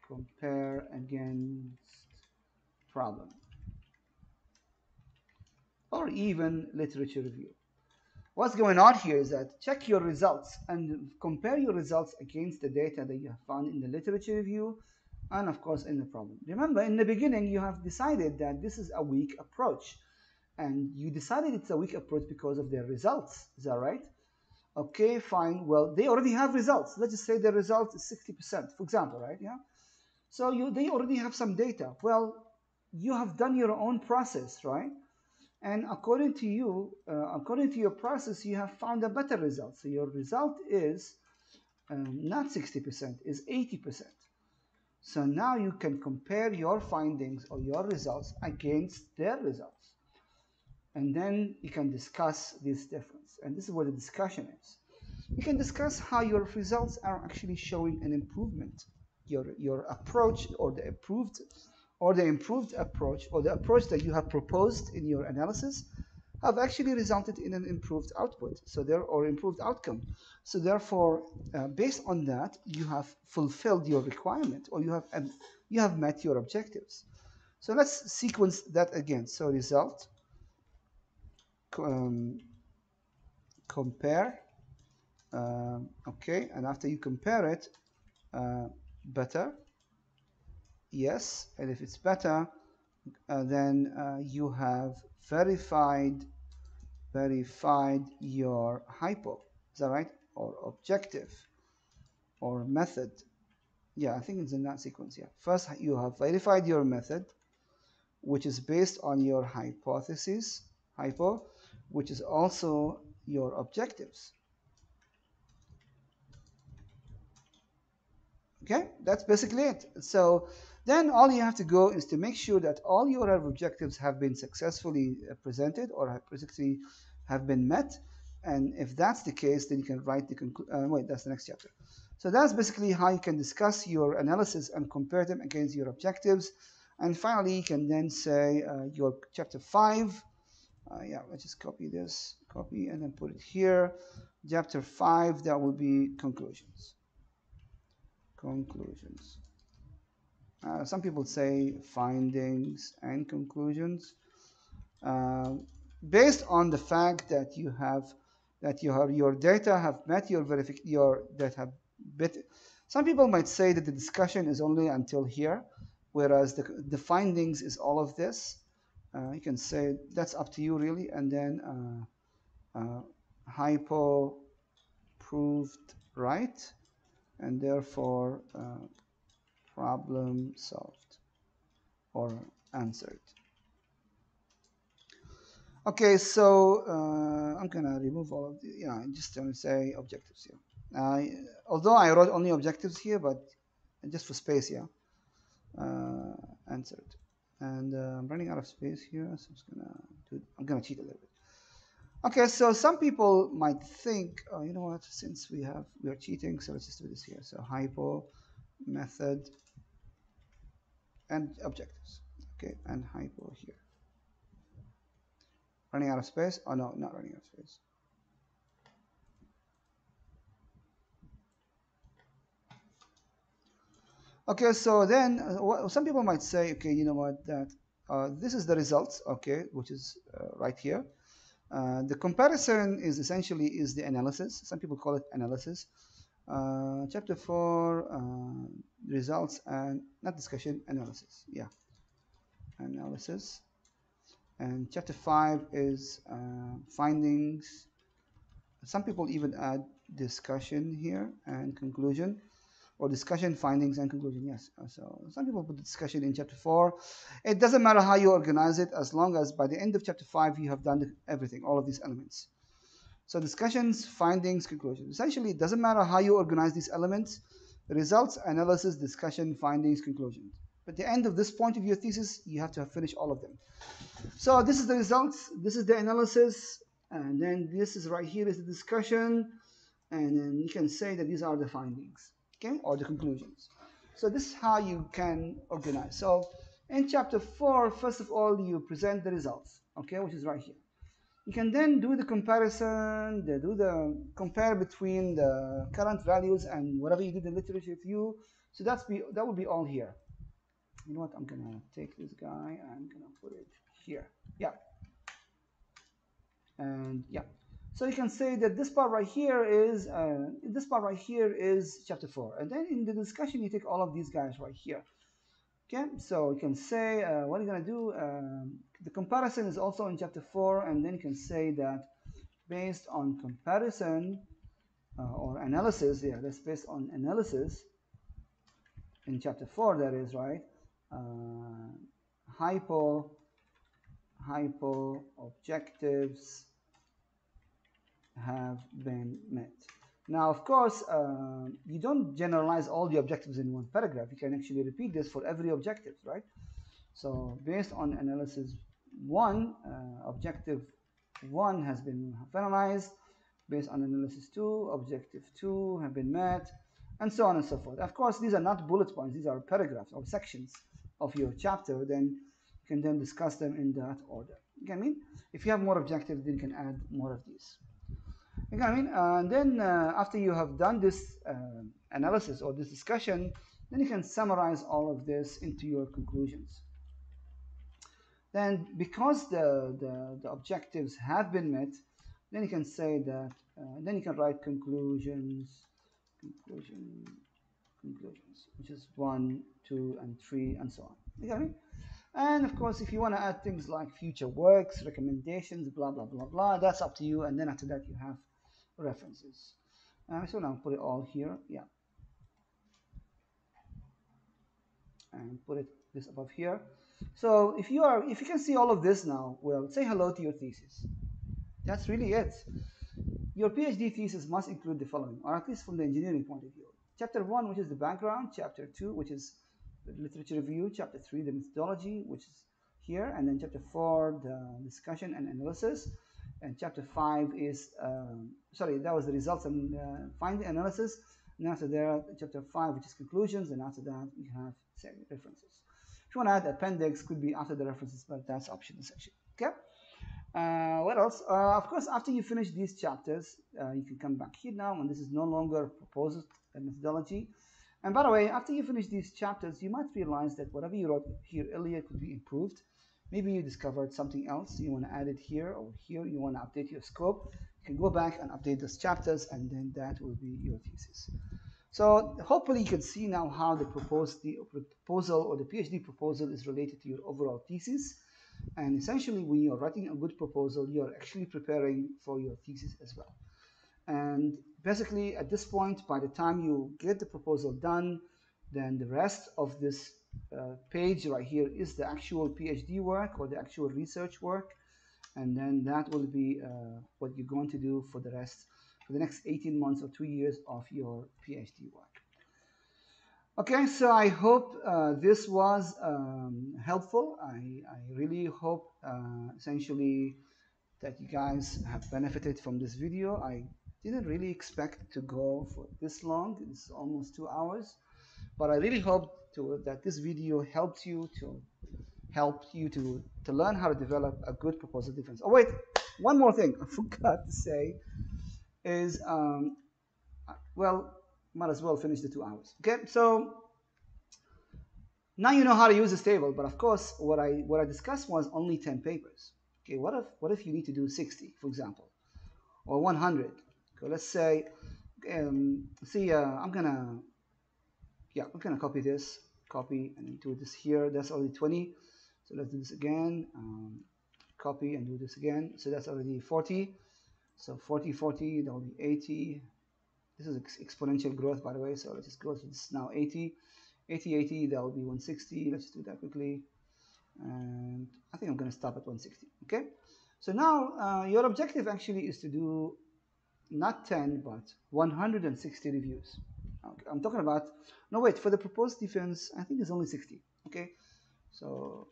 compare against problem, or even literature review. What's going on here is that check your results and compare your results against the data that you have found in the literature review and, of course, in the problem. Remember, in the beginning, you have decided that this is a weak approach, and you decided it's a weak approach because of their results. Is that right? Okay, fine. Well, they already have results. Let's just say the result is sixty percent, for example, right? Yeah. So you, they already have some data. Well, you have done your own process, right? And according to you, uh, according to your process, you have found a better result. So your result is um, not sixty percent, is eighty percent. So now you can compare your findings or your results against their results. And then you can discuss this difference. And this is where the discussion is. You can discuss how your results are actually showing an improvement. Your, your approach or the improved or the improved approach or the approach that you have proposed in your analysis have actually resulted in an improved output, so there or improved outcome. So therefore, uh, based on that, you have fulfilled your requirement, or you have um, you have met your objectives. So let's sequence that again. So result, um, compare, um, okay, and after you compare it, uh, better. Yes, and if it's better, uh, then uh, you have verified verified your hypo. Is that right? Or objective or method. Yeah, I think it's in that sequence. Yeah, first you have verified your method, which is based on your hypothesis, hypo, which is also your objectives. Okay, that's basically it. So then all you have to go is to make sure that all your objectives have been successfully presented or have basically have been met. And if that's the case, then you can write the conclusion. Uh, wait, that's the next chapter. So that's basically how you can discuss your analysis and compare them against your objectives. And finally, you can then say uh, your chapter five. Uh, yeah, let's just copy this, copy, and then put it here. Chapter five, that will be conclusions. Conclusions. Uh, some people say findings and conclusions. Uh, based on the fact that you have that you have, your data have met your verific your that have bit. Some people might say that the discussion is only until here, whereas the the findings is all of this. Uh, you can say that's up to you really, and then uh, uh, hypo proved right, and therefore uh, problem solved or answered. Okay, so uh, I'm gonna remove all of the, yeah, I'm just gonna say objectives here. Uh, although I wrote only objectives here, but just for space, yeah, uh, answered. And uh, I'm running out of space here, so I'm just gonna do, I'm gonna cheat a little bit. Okay, so some people might think, oh, you know what, since we have, we are cheating, so let's just do this here. So hypo, method, and objectives. Okay, and hypo here. Running out of space? Oh, no, not running out of space. Okay, so then uh, some people might say, okay, you know what, that uh, this is the results, okay, which is uh, right here. Uh, the comparison is essentially is the analysis. Some people call it analysis. Uh, chapter four, uh, results and not discussion, analysis. Yeah, analysis. And chapter five is uh, findings. Some people even add discussion here and conclusion, or discussion, findings, and conclusion. Yes. So some people put the discussion in chapter four. It doesn't matter how you organize it, as long as by the end of chapter five you have done everything, all of these elements. So discussions, findings, conclusions. Essentially, it doesn't matter how you organize these elements: results, analysis, discussion, findings, conclusions. But at the end of this point of view thesis, you have to have finished all of them. So this is the results. This is the analysis. And then this is right here is the discussion. And then you can say that these are the findings, okay, or the conclusions. So this is how you can organize. So in chapter four, first of all, you present the results, okay, which is right here. You can then do the comparison, do the compare between the current values and whatever you did in literature review. So that's be, that will be all here. You know what, I'm gonna take this guy, I'm gonna put it here, yeah. And yeah, so you can say that this part right here is, uh, this part right here is chapter four. And then in the discussion, you take all of these guys right here. Okay, so you can say, uh, what are you gonna do? Um, the comparison is also in chapter four, and then you can say that based on comparison uh, or analysis, yeah, that's based on analysis in chapter four, that is, right? Uh, hypo, hypo objectives have been met. Now, of course, uh, you don't generalize all the objectives in one paragraph. You can actually repeat this for every objective, right? So based on analysis one, uh, objective one has been finalized. Based on analysis two, objective two have been met, and so on and so forth. Of course, these are not bullet points. These are paragraphs or sections of your chapter. Then you can then discuss them in that order. You know what I mean? If you have more objectives, then you can add more of these. You know what I mean? Uh, and then uh, after you have done this uh, analysis or this discussion, then you can summarize all of this into your conclusions. Then because the, the, the objectives have been met, then you can say that, uh, then you can write conclusions, conclusion, conclusions, which is one, two, and three, and so on. You know what I mean? And of course, if you want to add things like future works, recommendations, blah, blah, blah, blah, that's up to you. And then after that, you have references. Uh, so now I'll put it all here, yeah. And put it this above here. So if you are, if you can see all of this now, well, say hello to your thesis. That's really it. Your PhD thesis must include the following, or at least from the engineering point of view. Chapter one, which is the background. Chapter two, which is the literature review. Chapter three, the methodology, which is here. And then chapter four, the discussion and analysis. And chapter five is, um, sorry, that was the results and uh, finding analysis. And after that, chapter five, which is conclusions. And after that, you have references. If you want to add appendix, could be after the references, but that's optional section. Okay. Uh, what else? Uh, of course, after you finish these chapters, uh, you can come back here now, and this is no longer proposed methodology. And by the way, after you finish these chapters, you might realize that whatever you wrote here earlier could be improved. Maybe you discovered something else, you want to add it here or here, you want to update your scope. You can go back and update those chapters, and then that will be your thesis. So hopefully you can see now how the, proposed, the proposal or the PhD proposal is related to your overall thesis. And essentially, when you're writing a good proposal, you're actually preparing for your thesis as well. And basically, at this point, by the time you get the proposal done, then the rest of this uh, page right here is the actual PhD work or the actual research work. And then that will be uh, what you're going to do for the rest, for the next eighteen months or two years of your PhD work. Okay, so I hope uh, this was um, helpful. I, I really hope uh, essentially that you guys have benefited from this video. I didn't really expect to go for this long. It's almost two hours, but I really hope to, that this video helps you to help you to to learn how to develop a good proposal defense. Oh wait, one more thing I forgot to say is um, well, might as well finish the two hours. Okay, so now you know how to use this table. But of course, what I what I discussed was only ten papers. Okay, what if what if you need to do sixty, for example, or one hundred? So let's say, um, see, uh, I'm gonna, yeah, I'm gonna copy this, copy and do this here. That's already twenty. So let's do this again. Um, copy and do this again. So that's already forty. So forty, forty, that will be eighty. This is ex exponential growth, by the way. So let's just go to this now. eighty, eighty, eighty, that will be one sixty. Let's just do that quickly. And I think I'm gonna stop at one sixty. Okay. So now uh, your objective actually is to do not ten, but one hundred sixty reviews. Okay, I'm talking about, no wait, for the proposed defense, I think it's only sixty. Okay, so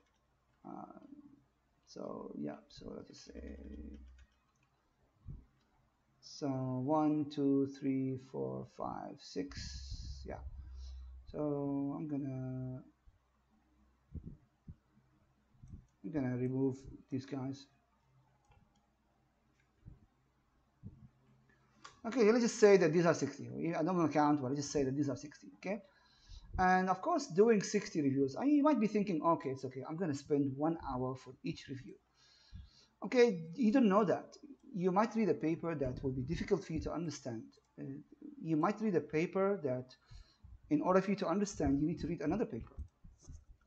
um, so yeah, so let's say so one two three four five six. Yeah, so I'm gonna I'm gonna remove these guys. Okay, let's just say that these are sixty. I don't want to count, but let's just say that these are sixty. Okay, and of course, doing sixty reviews, I mean, you might be thinking, okay, it's okay, I'm going to spend one hour for each review. Okay, you don't know that. You might read a paper that will be difficult for you to understand. Uh, you might read a paper that, in order for you to understand, you need to read another paper,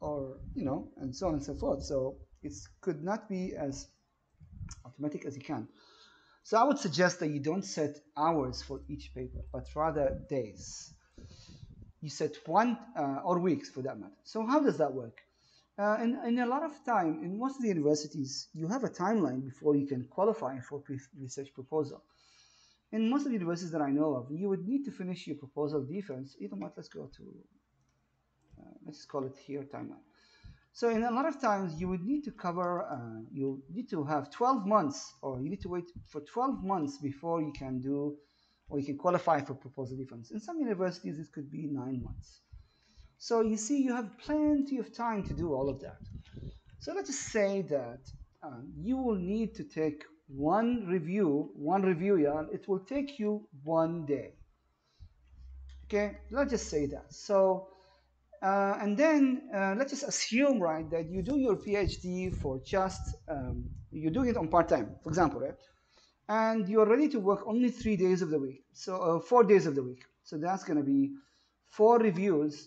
or you know, and so on and so forth. So it could not be as automatic as you can. So I would suggest that you don't set hours for each paper, but rather days. You set one uh, or weeks for that matter. So how does that work? Uh, and, and a lot of time, in most of the universities, you have a timeline before you can qualify for research proposal. In most of the universities that I know of, you would need to finish your proposal defense. You know what, let's go to, uh, let's call it here timeline. So in a lot of times, you would need to cover, uh, you need to have twelve months, or you need to wait for twelve months before you can do, or you can qualify for proposal defense. In some universities, it could be nine months. So you see, you have plenty of time to do all of that. So let's just say that uh, you will need to take one review, one review, yeah, it will take you one day. Okay, let's just say that. So. Uh, and then uh, let's just assume, right, that you do your PhD for just, um, you're doing it on part-time, for example, right? And you're ready to work only three days of the week, so uh, four days of the week. So that's going to be four reviews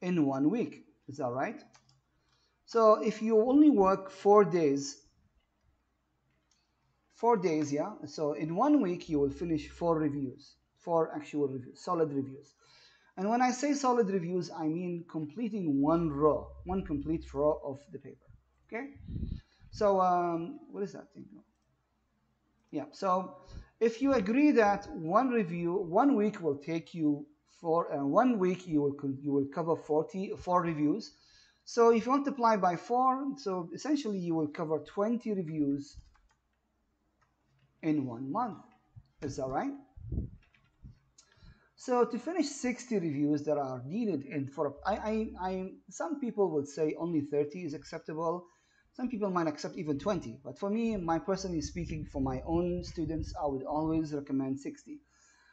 in one week. Is that right? So if you only work four days, four days, yeah. So in one week, you will finish four reviews, four actual reviews, solid reviews. And when I say solid reviews, I mean completing one row, one complete row of the paper, okay? So um, what is that thing? Yeah, so if you agree that one review, one week will take you for, uh, one week you will, you will cover forty, four reviews. So if you multiply by four, so essentially you will cover twenty reviews in one month. Is that right? So to finish sixty reviews that are needed in for, I, I, I, some people would say only thirty is acceptable. Some people might accept even twenty. But for me, my personally speaking, for my own students, I would always recommend sixty.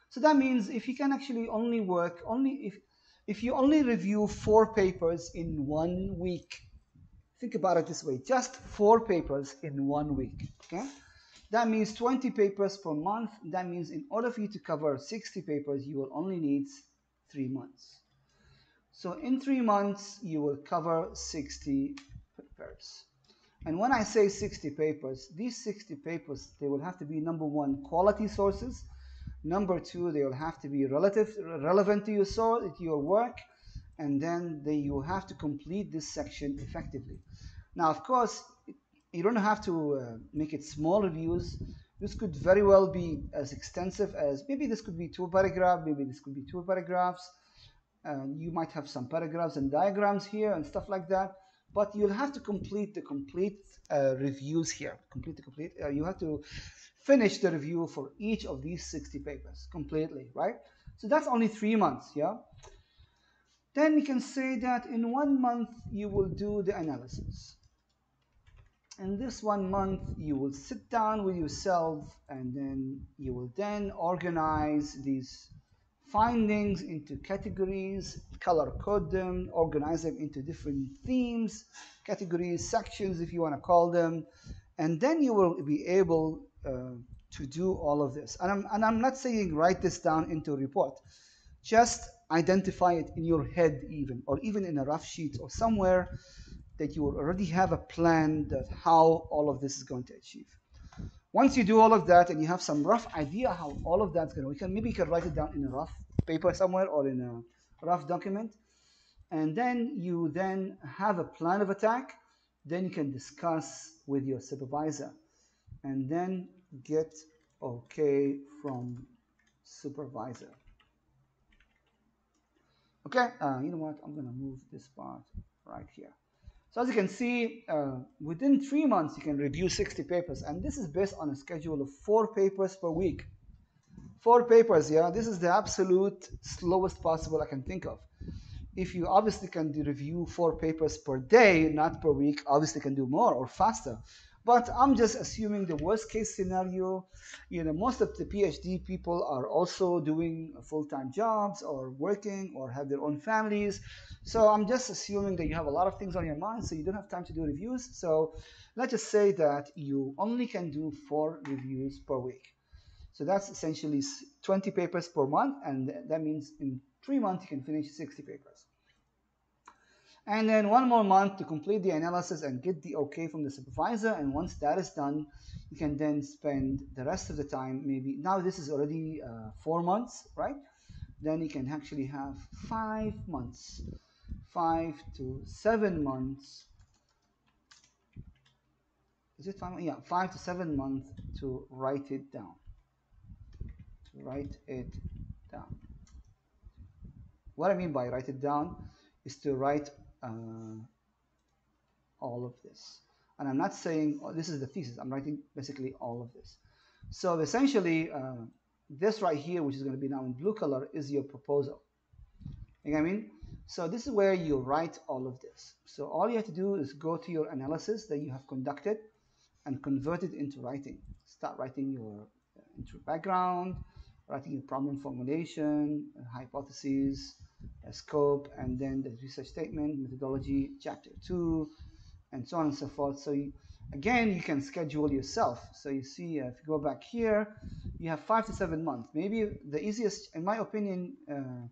So that means if you can actually only work, only if, if you only review four papers in one week, think about it this way, just four papers in one week, okay? That means twenty papers per month. That means in order for you to cover sixty papers, you will only need three months. So in three months, you will cover sixty papers. And when I say sixty papers, these sixty papers, they will have to be, number one, quality sources. Number two, they will have to be relative, relevant to your, source, your work. And then they, you have to complete this section effectively. Now, of course, you don't have to uh, make it small reviews. This could very well be as extensive as, maybe this could be two paragraphs, maybe this could be two paragraphs. Uh, you might have some paragraphs and diagrams here and stuff like that, but you'll have to complete the complete uh, reviews here. Complete the complete, uh, you have to finish the review for each of these sixty papers completely, right? So that's only three months, yeah? Then we can say that in one month, you will do the analysis. In this one month, you will sit down with yourself and then you will then organize these findings into categories, color code them, organize them into different themes, categories, sections, if you want to call them. And then you will be able uh, to do all of this. And I'm, and I'm not saying write this down into a report. Just identify it in your head even, or even in a rough sheet or somewhere that you already have a plan that how all of this is going to achieve. Once you do all of that and you have some rough idea how all of that's going to, we can maybe you can write it down in a rough paper somewhere or in a rough document, and then you then have a plan of attack. Then you can discuss with your supervisor, and then get okay from supervisor. Okay, uh, you know what, I'm gonna move this part right here. So as you can see, uh, within three months, you can review sixty papers, and this is based on a schedule of four papers per week. Four papers, yeah, this is the absolute slowest possible I can think of. If you obviously can do review four papers per day, not per week, obviously can do more or faster. But I'm just assuming the worst case scenario. You know, most of the PhD people are also doing full-time jobs or working or have their own families. So I'm just assuming that you have a lot of things on your mind, so you don't have time to do reviews. So let's just say that you only can do four reviews per week. So that's essentially twenty papers per month, and that means in three months you can finish sixty papers. And then one more month to complete the analysis and get the okay from the supervisor. And once that is done, you can then spend the rest of the time, maybe now this is already uh, four months, right? Then you can actually have five months, five to seven months. Is it five? Yeah, five to seven months to write it down. To write it down. What I mean by write it down is to write Uh, all of this, and I'm not saying oh, this is the thesis. I'm writing basically all of this. So essentially, uh, this right here, which is going to be now in blue color, is your proposal. You know what I mean? So this is where you write all of this. So all you have to do is go to your analysis that you have conducted and convert it into writing. Start writing your uh, intro background, writing your problem formulation, uh, hypotheses, a scope, and then the research statement, methodology, chapter two, and so on and so forth. So you, again, you can schedule yourself. So you see, uh, if you go back here, you have five to seven months. Maybe the easiest, in my opinion, uh,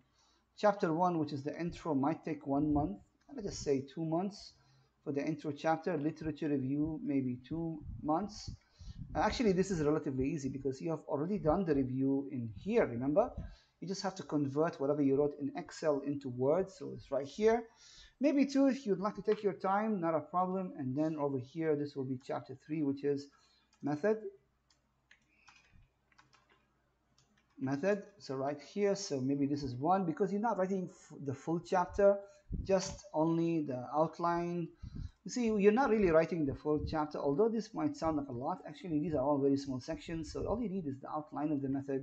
chapter one, which is the intro, might take one month. Let's just say two months for the intro chapter. Literature review, maybe two months. Actually, this is relatively easy because you have already done the review in here, remember? You just have to convert whatever you wrote in Excel into Word, so it's right here. Maybe two, if you'd like to take your time, not a problem. And then over here, this will be chapter three, which is method. Method, so right here, so maybe this is one, because you're not writing the full chapter, just only the outline. You see, you're not really writing the full chapter, although this might sound like a lot. Actually, these are all very small sections, so all you need is the outline of the method,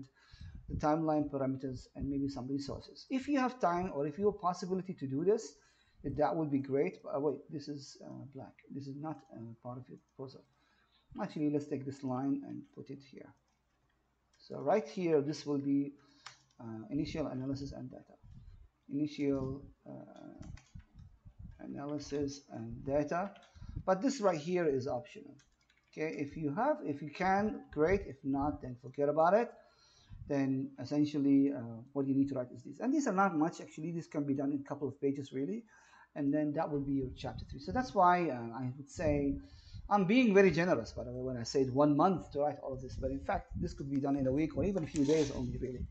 the timeline parameters, and maybe some resources. If you have time or if you have possibility to do this, that would be great. But wait, this is uh, black. This is not uh, part of your proposal. Actually, let's take this line and put it here. So right here, this will be uh, initial analysis and data. Initial uh, analysis and data. But this right here is optional. Okay, if you have, if you can, great. If not, then forget about it. Then essentially uh, what you need to write is these. And these are not much, actually. This can be done in a couple of pages, really. And then that would be your chapter three. So that's why uh, I would say, I'm being very generous, by the way, when I said one month to write all of this. But in fact, this could be done in a week or even a few days only, really.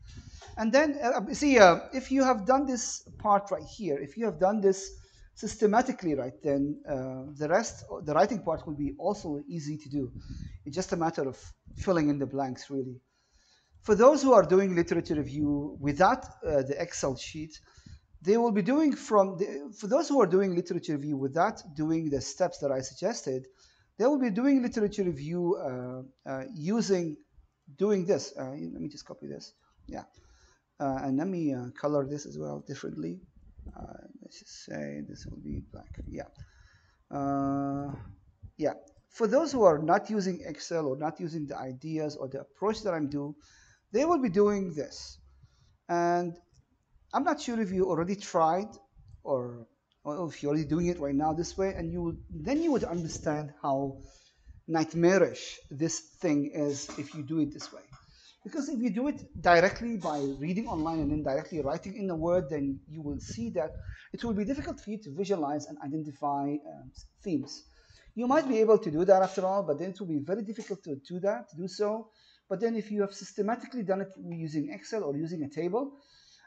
And then, uh, see, uh, if you have done this part right here, if you have done this systematically, right, then uh, the rest, the writing part will be also easy to do. It's just a matter of filling in the blanks, really. For those who are doing literature review without uh, the Excel sheet, they will be doing from, the, for those who are doing literature review without doing the steps that I suggested, they will be doing literature review uh, uh, using, doing this. Uh, let me just copy this, yeah. Uh, and let me uh, color this as well differently. Uh, let's just say this will be black, yeah. Uh, yeah, for those who are not using Excel or not using the ideas or the approach that I'm doing, they will be doing this. And I'm not sure if you already tried or, or if you're already doing it right now this way, and you would, then you would understand how nightmarish this thing is if you do it this way. Because if you do it directly by reading online and then directly writing in a Word, then you will see that it will be difficult for you to visualize and identify um, themes. You might be able to do that after all, but then it will be very difficult to do that, to do so. But then if you have systematically done it using Excel or using a table,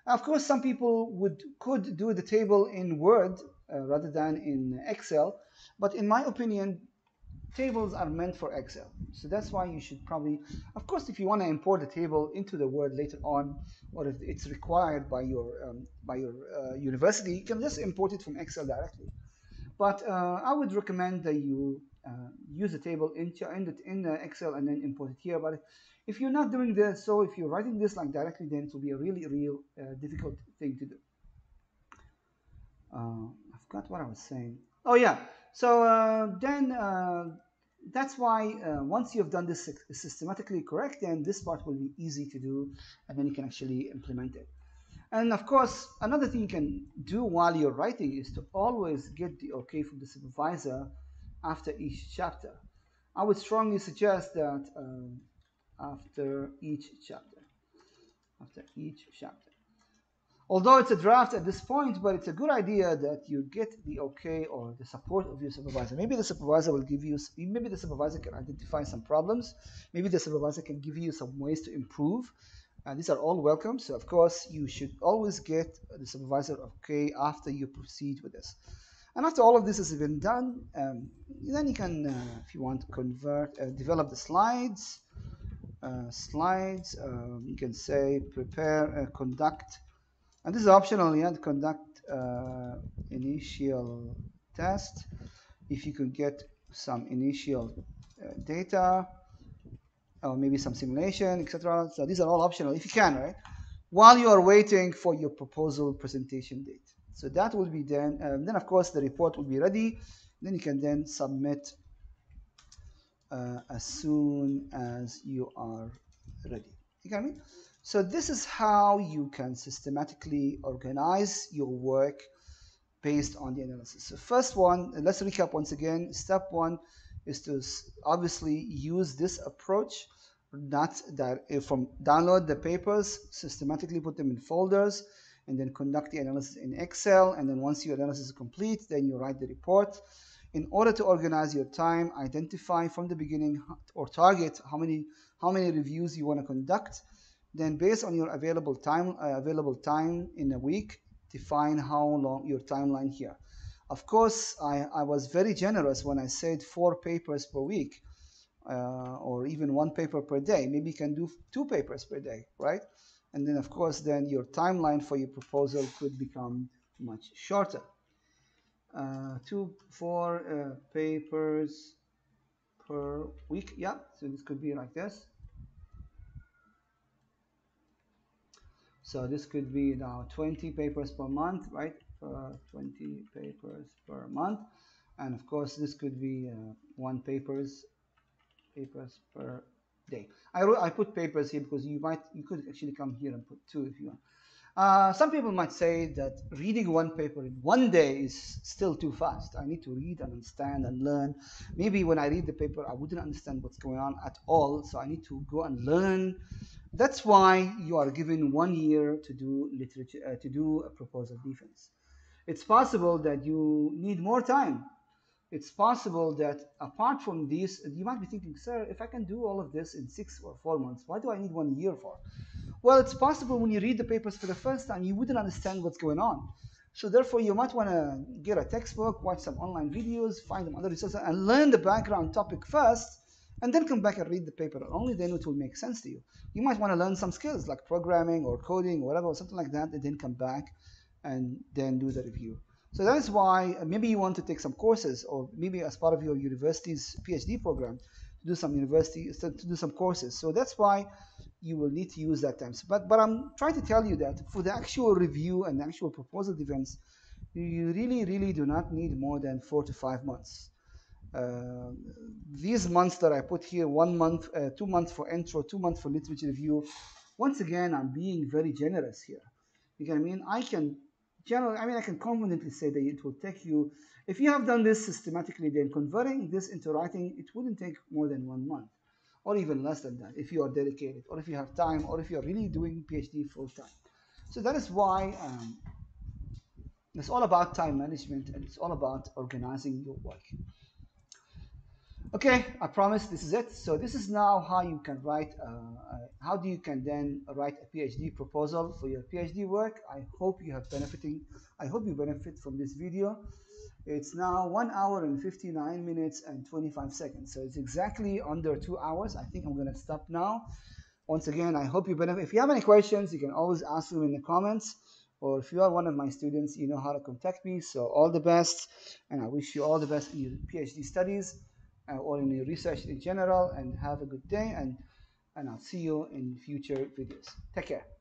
of course, some people would could do the table in Word uh, rather than in Excel. But in my opinion, tables are meant for Excel. So that's why you should probably, of course, if you want to import a table into the Word later on, or if it's required by your um, by your uh, university, you can just import it from Excel directly. But uh, I would recommend that you uh, use a table in in, in uh, Excel and then import it here. But if you're not doing this, so if you're writing this like directly, then it will be a really, real uh, difficult thing to do. Uh, I forgot what I was saying. Oh yeah. So uh, then uh, that's why uh, once you've done this systematically correct, then this part will be easy to do, and then you can actually implement it. And of course, another thing you can do while you're writing is to always get the okay from the supervisor after each chapter. I would strongly suggest that um, after each chapter, after each chapter. Although it's a draft at this point, but it's a good idea that you get the okay or the support of your supervisor. Maybe the supervisor will give you, maybe the supervisor can identify some problems. Maybe the supervisor can give you some ways to improve. And these are all welcome. So of course, you should always get the supervisor okay after you proceed with this. And after all of this has been done, um, then you can, uh, if you want, convert, uh, develop the slides. Uh, slides, um, you can say prepare, uh, conduct. And this is optional. You have to conduct uh, initial test. If you could get some initial uh, data, or maybe some simulation, et cetera. So these are all optional, if you can, right? While you are waiting for your proposal presentation date. So that will be then. Um, then of course the report will be ready. Then you can then submit uh, as soon as you are ready. You get what I mean? So this is how you can systematically organize your work based on the analysis. So first one, let's recap once again. Step one is to obviously use this approach, not that from download the papers, systematically put them in folders, and then conduct the analysis in Excel. And then once your analysis is complete, then you write the report. In order to organize your time, identify from the beginning or target how many how many reviews you want to conduct. Then based on your available time, uh, available time in a week, define how long your timeline here. Of course, I, I was very generous when I said four papers per week, uh, or even one paper per day. Maybe you can do two papers per day, right? And then of course, then your timeline for your proposal could become much shorter. Uh, two, four uh, papers per week. Yeah, so this could be like this. So this could be now twenty papers per month, right? Uh, twenty papers per month. And of course, this could be uh, one papers, papers per day. I, wrote, I put papers here because you might, you could actually come here and put two if you want. Uh, some people might say that reading one paper in one day is still too fast. I need to read and understand and learn. Maybe when I read the paper, I wouldn't understand what's going on at all. So I need to go and learn. That's why you are given one year to do literature, uh, to do a proposal defense. It's possible that you need more time. It's possible that apart from this, you might be thinking, sir, if I can do all of this in six or four months, why do I need one year for? Well, it's possible when you read the papers for the first time, you wouldn't understand what's going on. So therefore, you might want to get a textbook, watch some online videos, find some other resources, and learn the background topic first, and then come back and read the paper. Only then it will make sense to you. You might want to learn some skills like programming or coding or whatever, or something like that, and then come back and then do the review. So that is why maybe you want to take some courses, or maybe as part of your university's PhD program, to do some university to do some courses. So that's why you will need to use that time. But but I'm trying to tell you that for the actual review and actual proposal defense, you really really do not need more than four to five months. Uh, these months that I put here, one month, uh, two months for intro, two months for literature review. Once again, I'm being very generous here. You know what I mean? I can generally, I mean, I can confidently say that it will take you, if you have done this systematically, then converting this into writing, it wouldn't take more than one month, or even less than that, if you are dedicated, or if you have time, or if you are really doing PhD full time. So that is why um, it's all about time management, and it's all about organizing your work. Okay, I promise this is it. So this is now how you can write, uh, uh, how do you can then write a PhD proposal for your PhD work. I hope you have benefiting, I hope you benefit from this video. It's now one hour and fifty-nine minutes and twenty-five seconds. So it's exactly under two hours. I think I'm going to stop now. Once again, I hope you benefit. If you have any questions, you can always ask them in the comments. Or if you are one of my students, you know how to contact me. So all the best. And I wish you all the best in your PhD studies uh, or in your research in general. And have a good day. And, and I'll see you in future videos. Take care.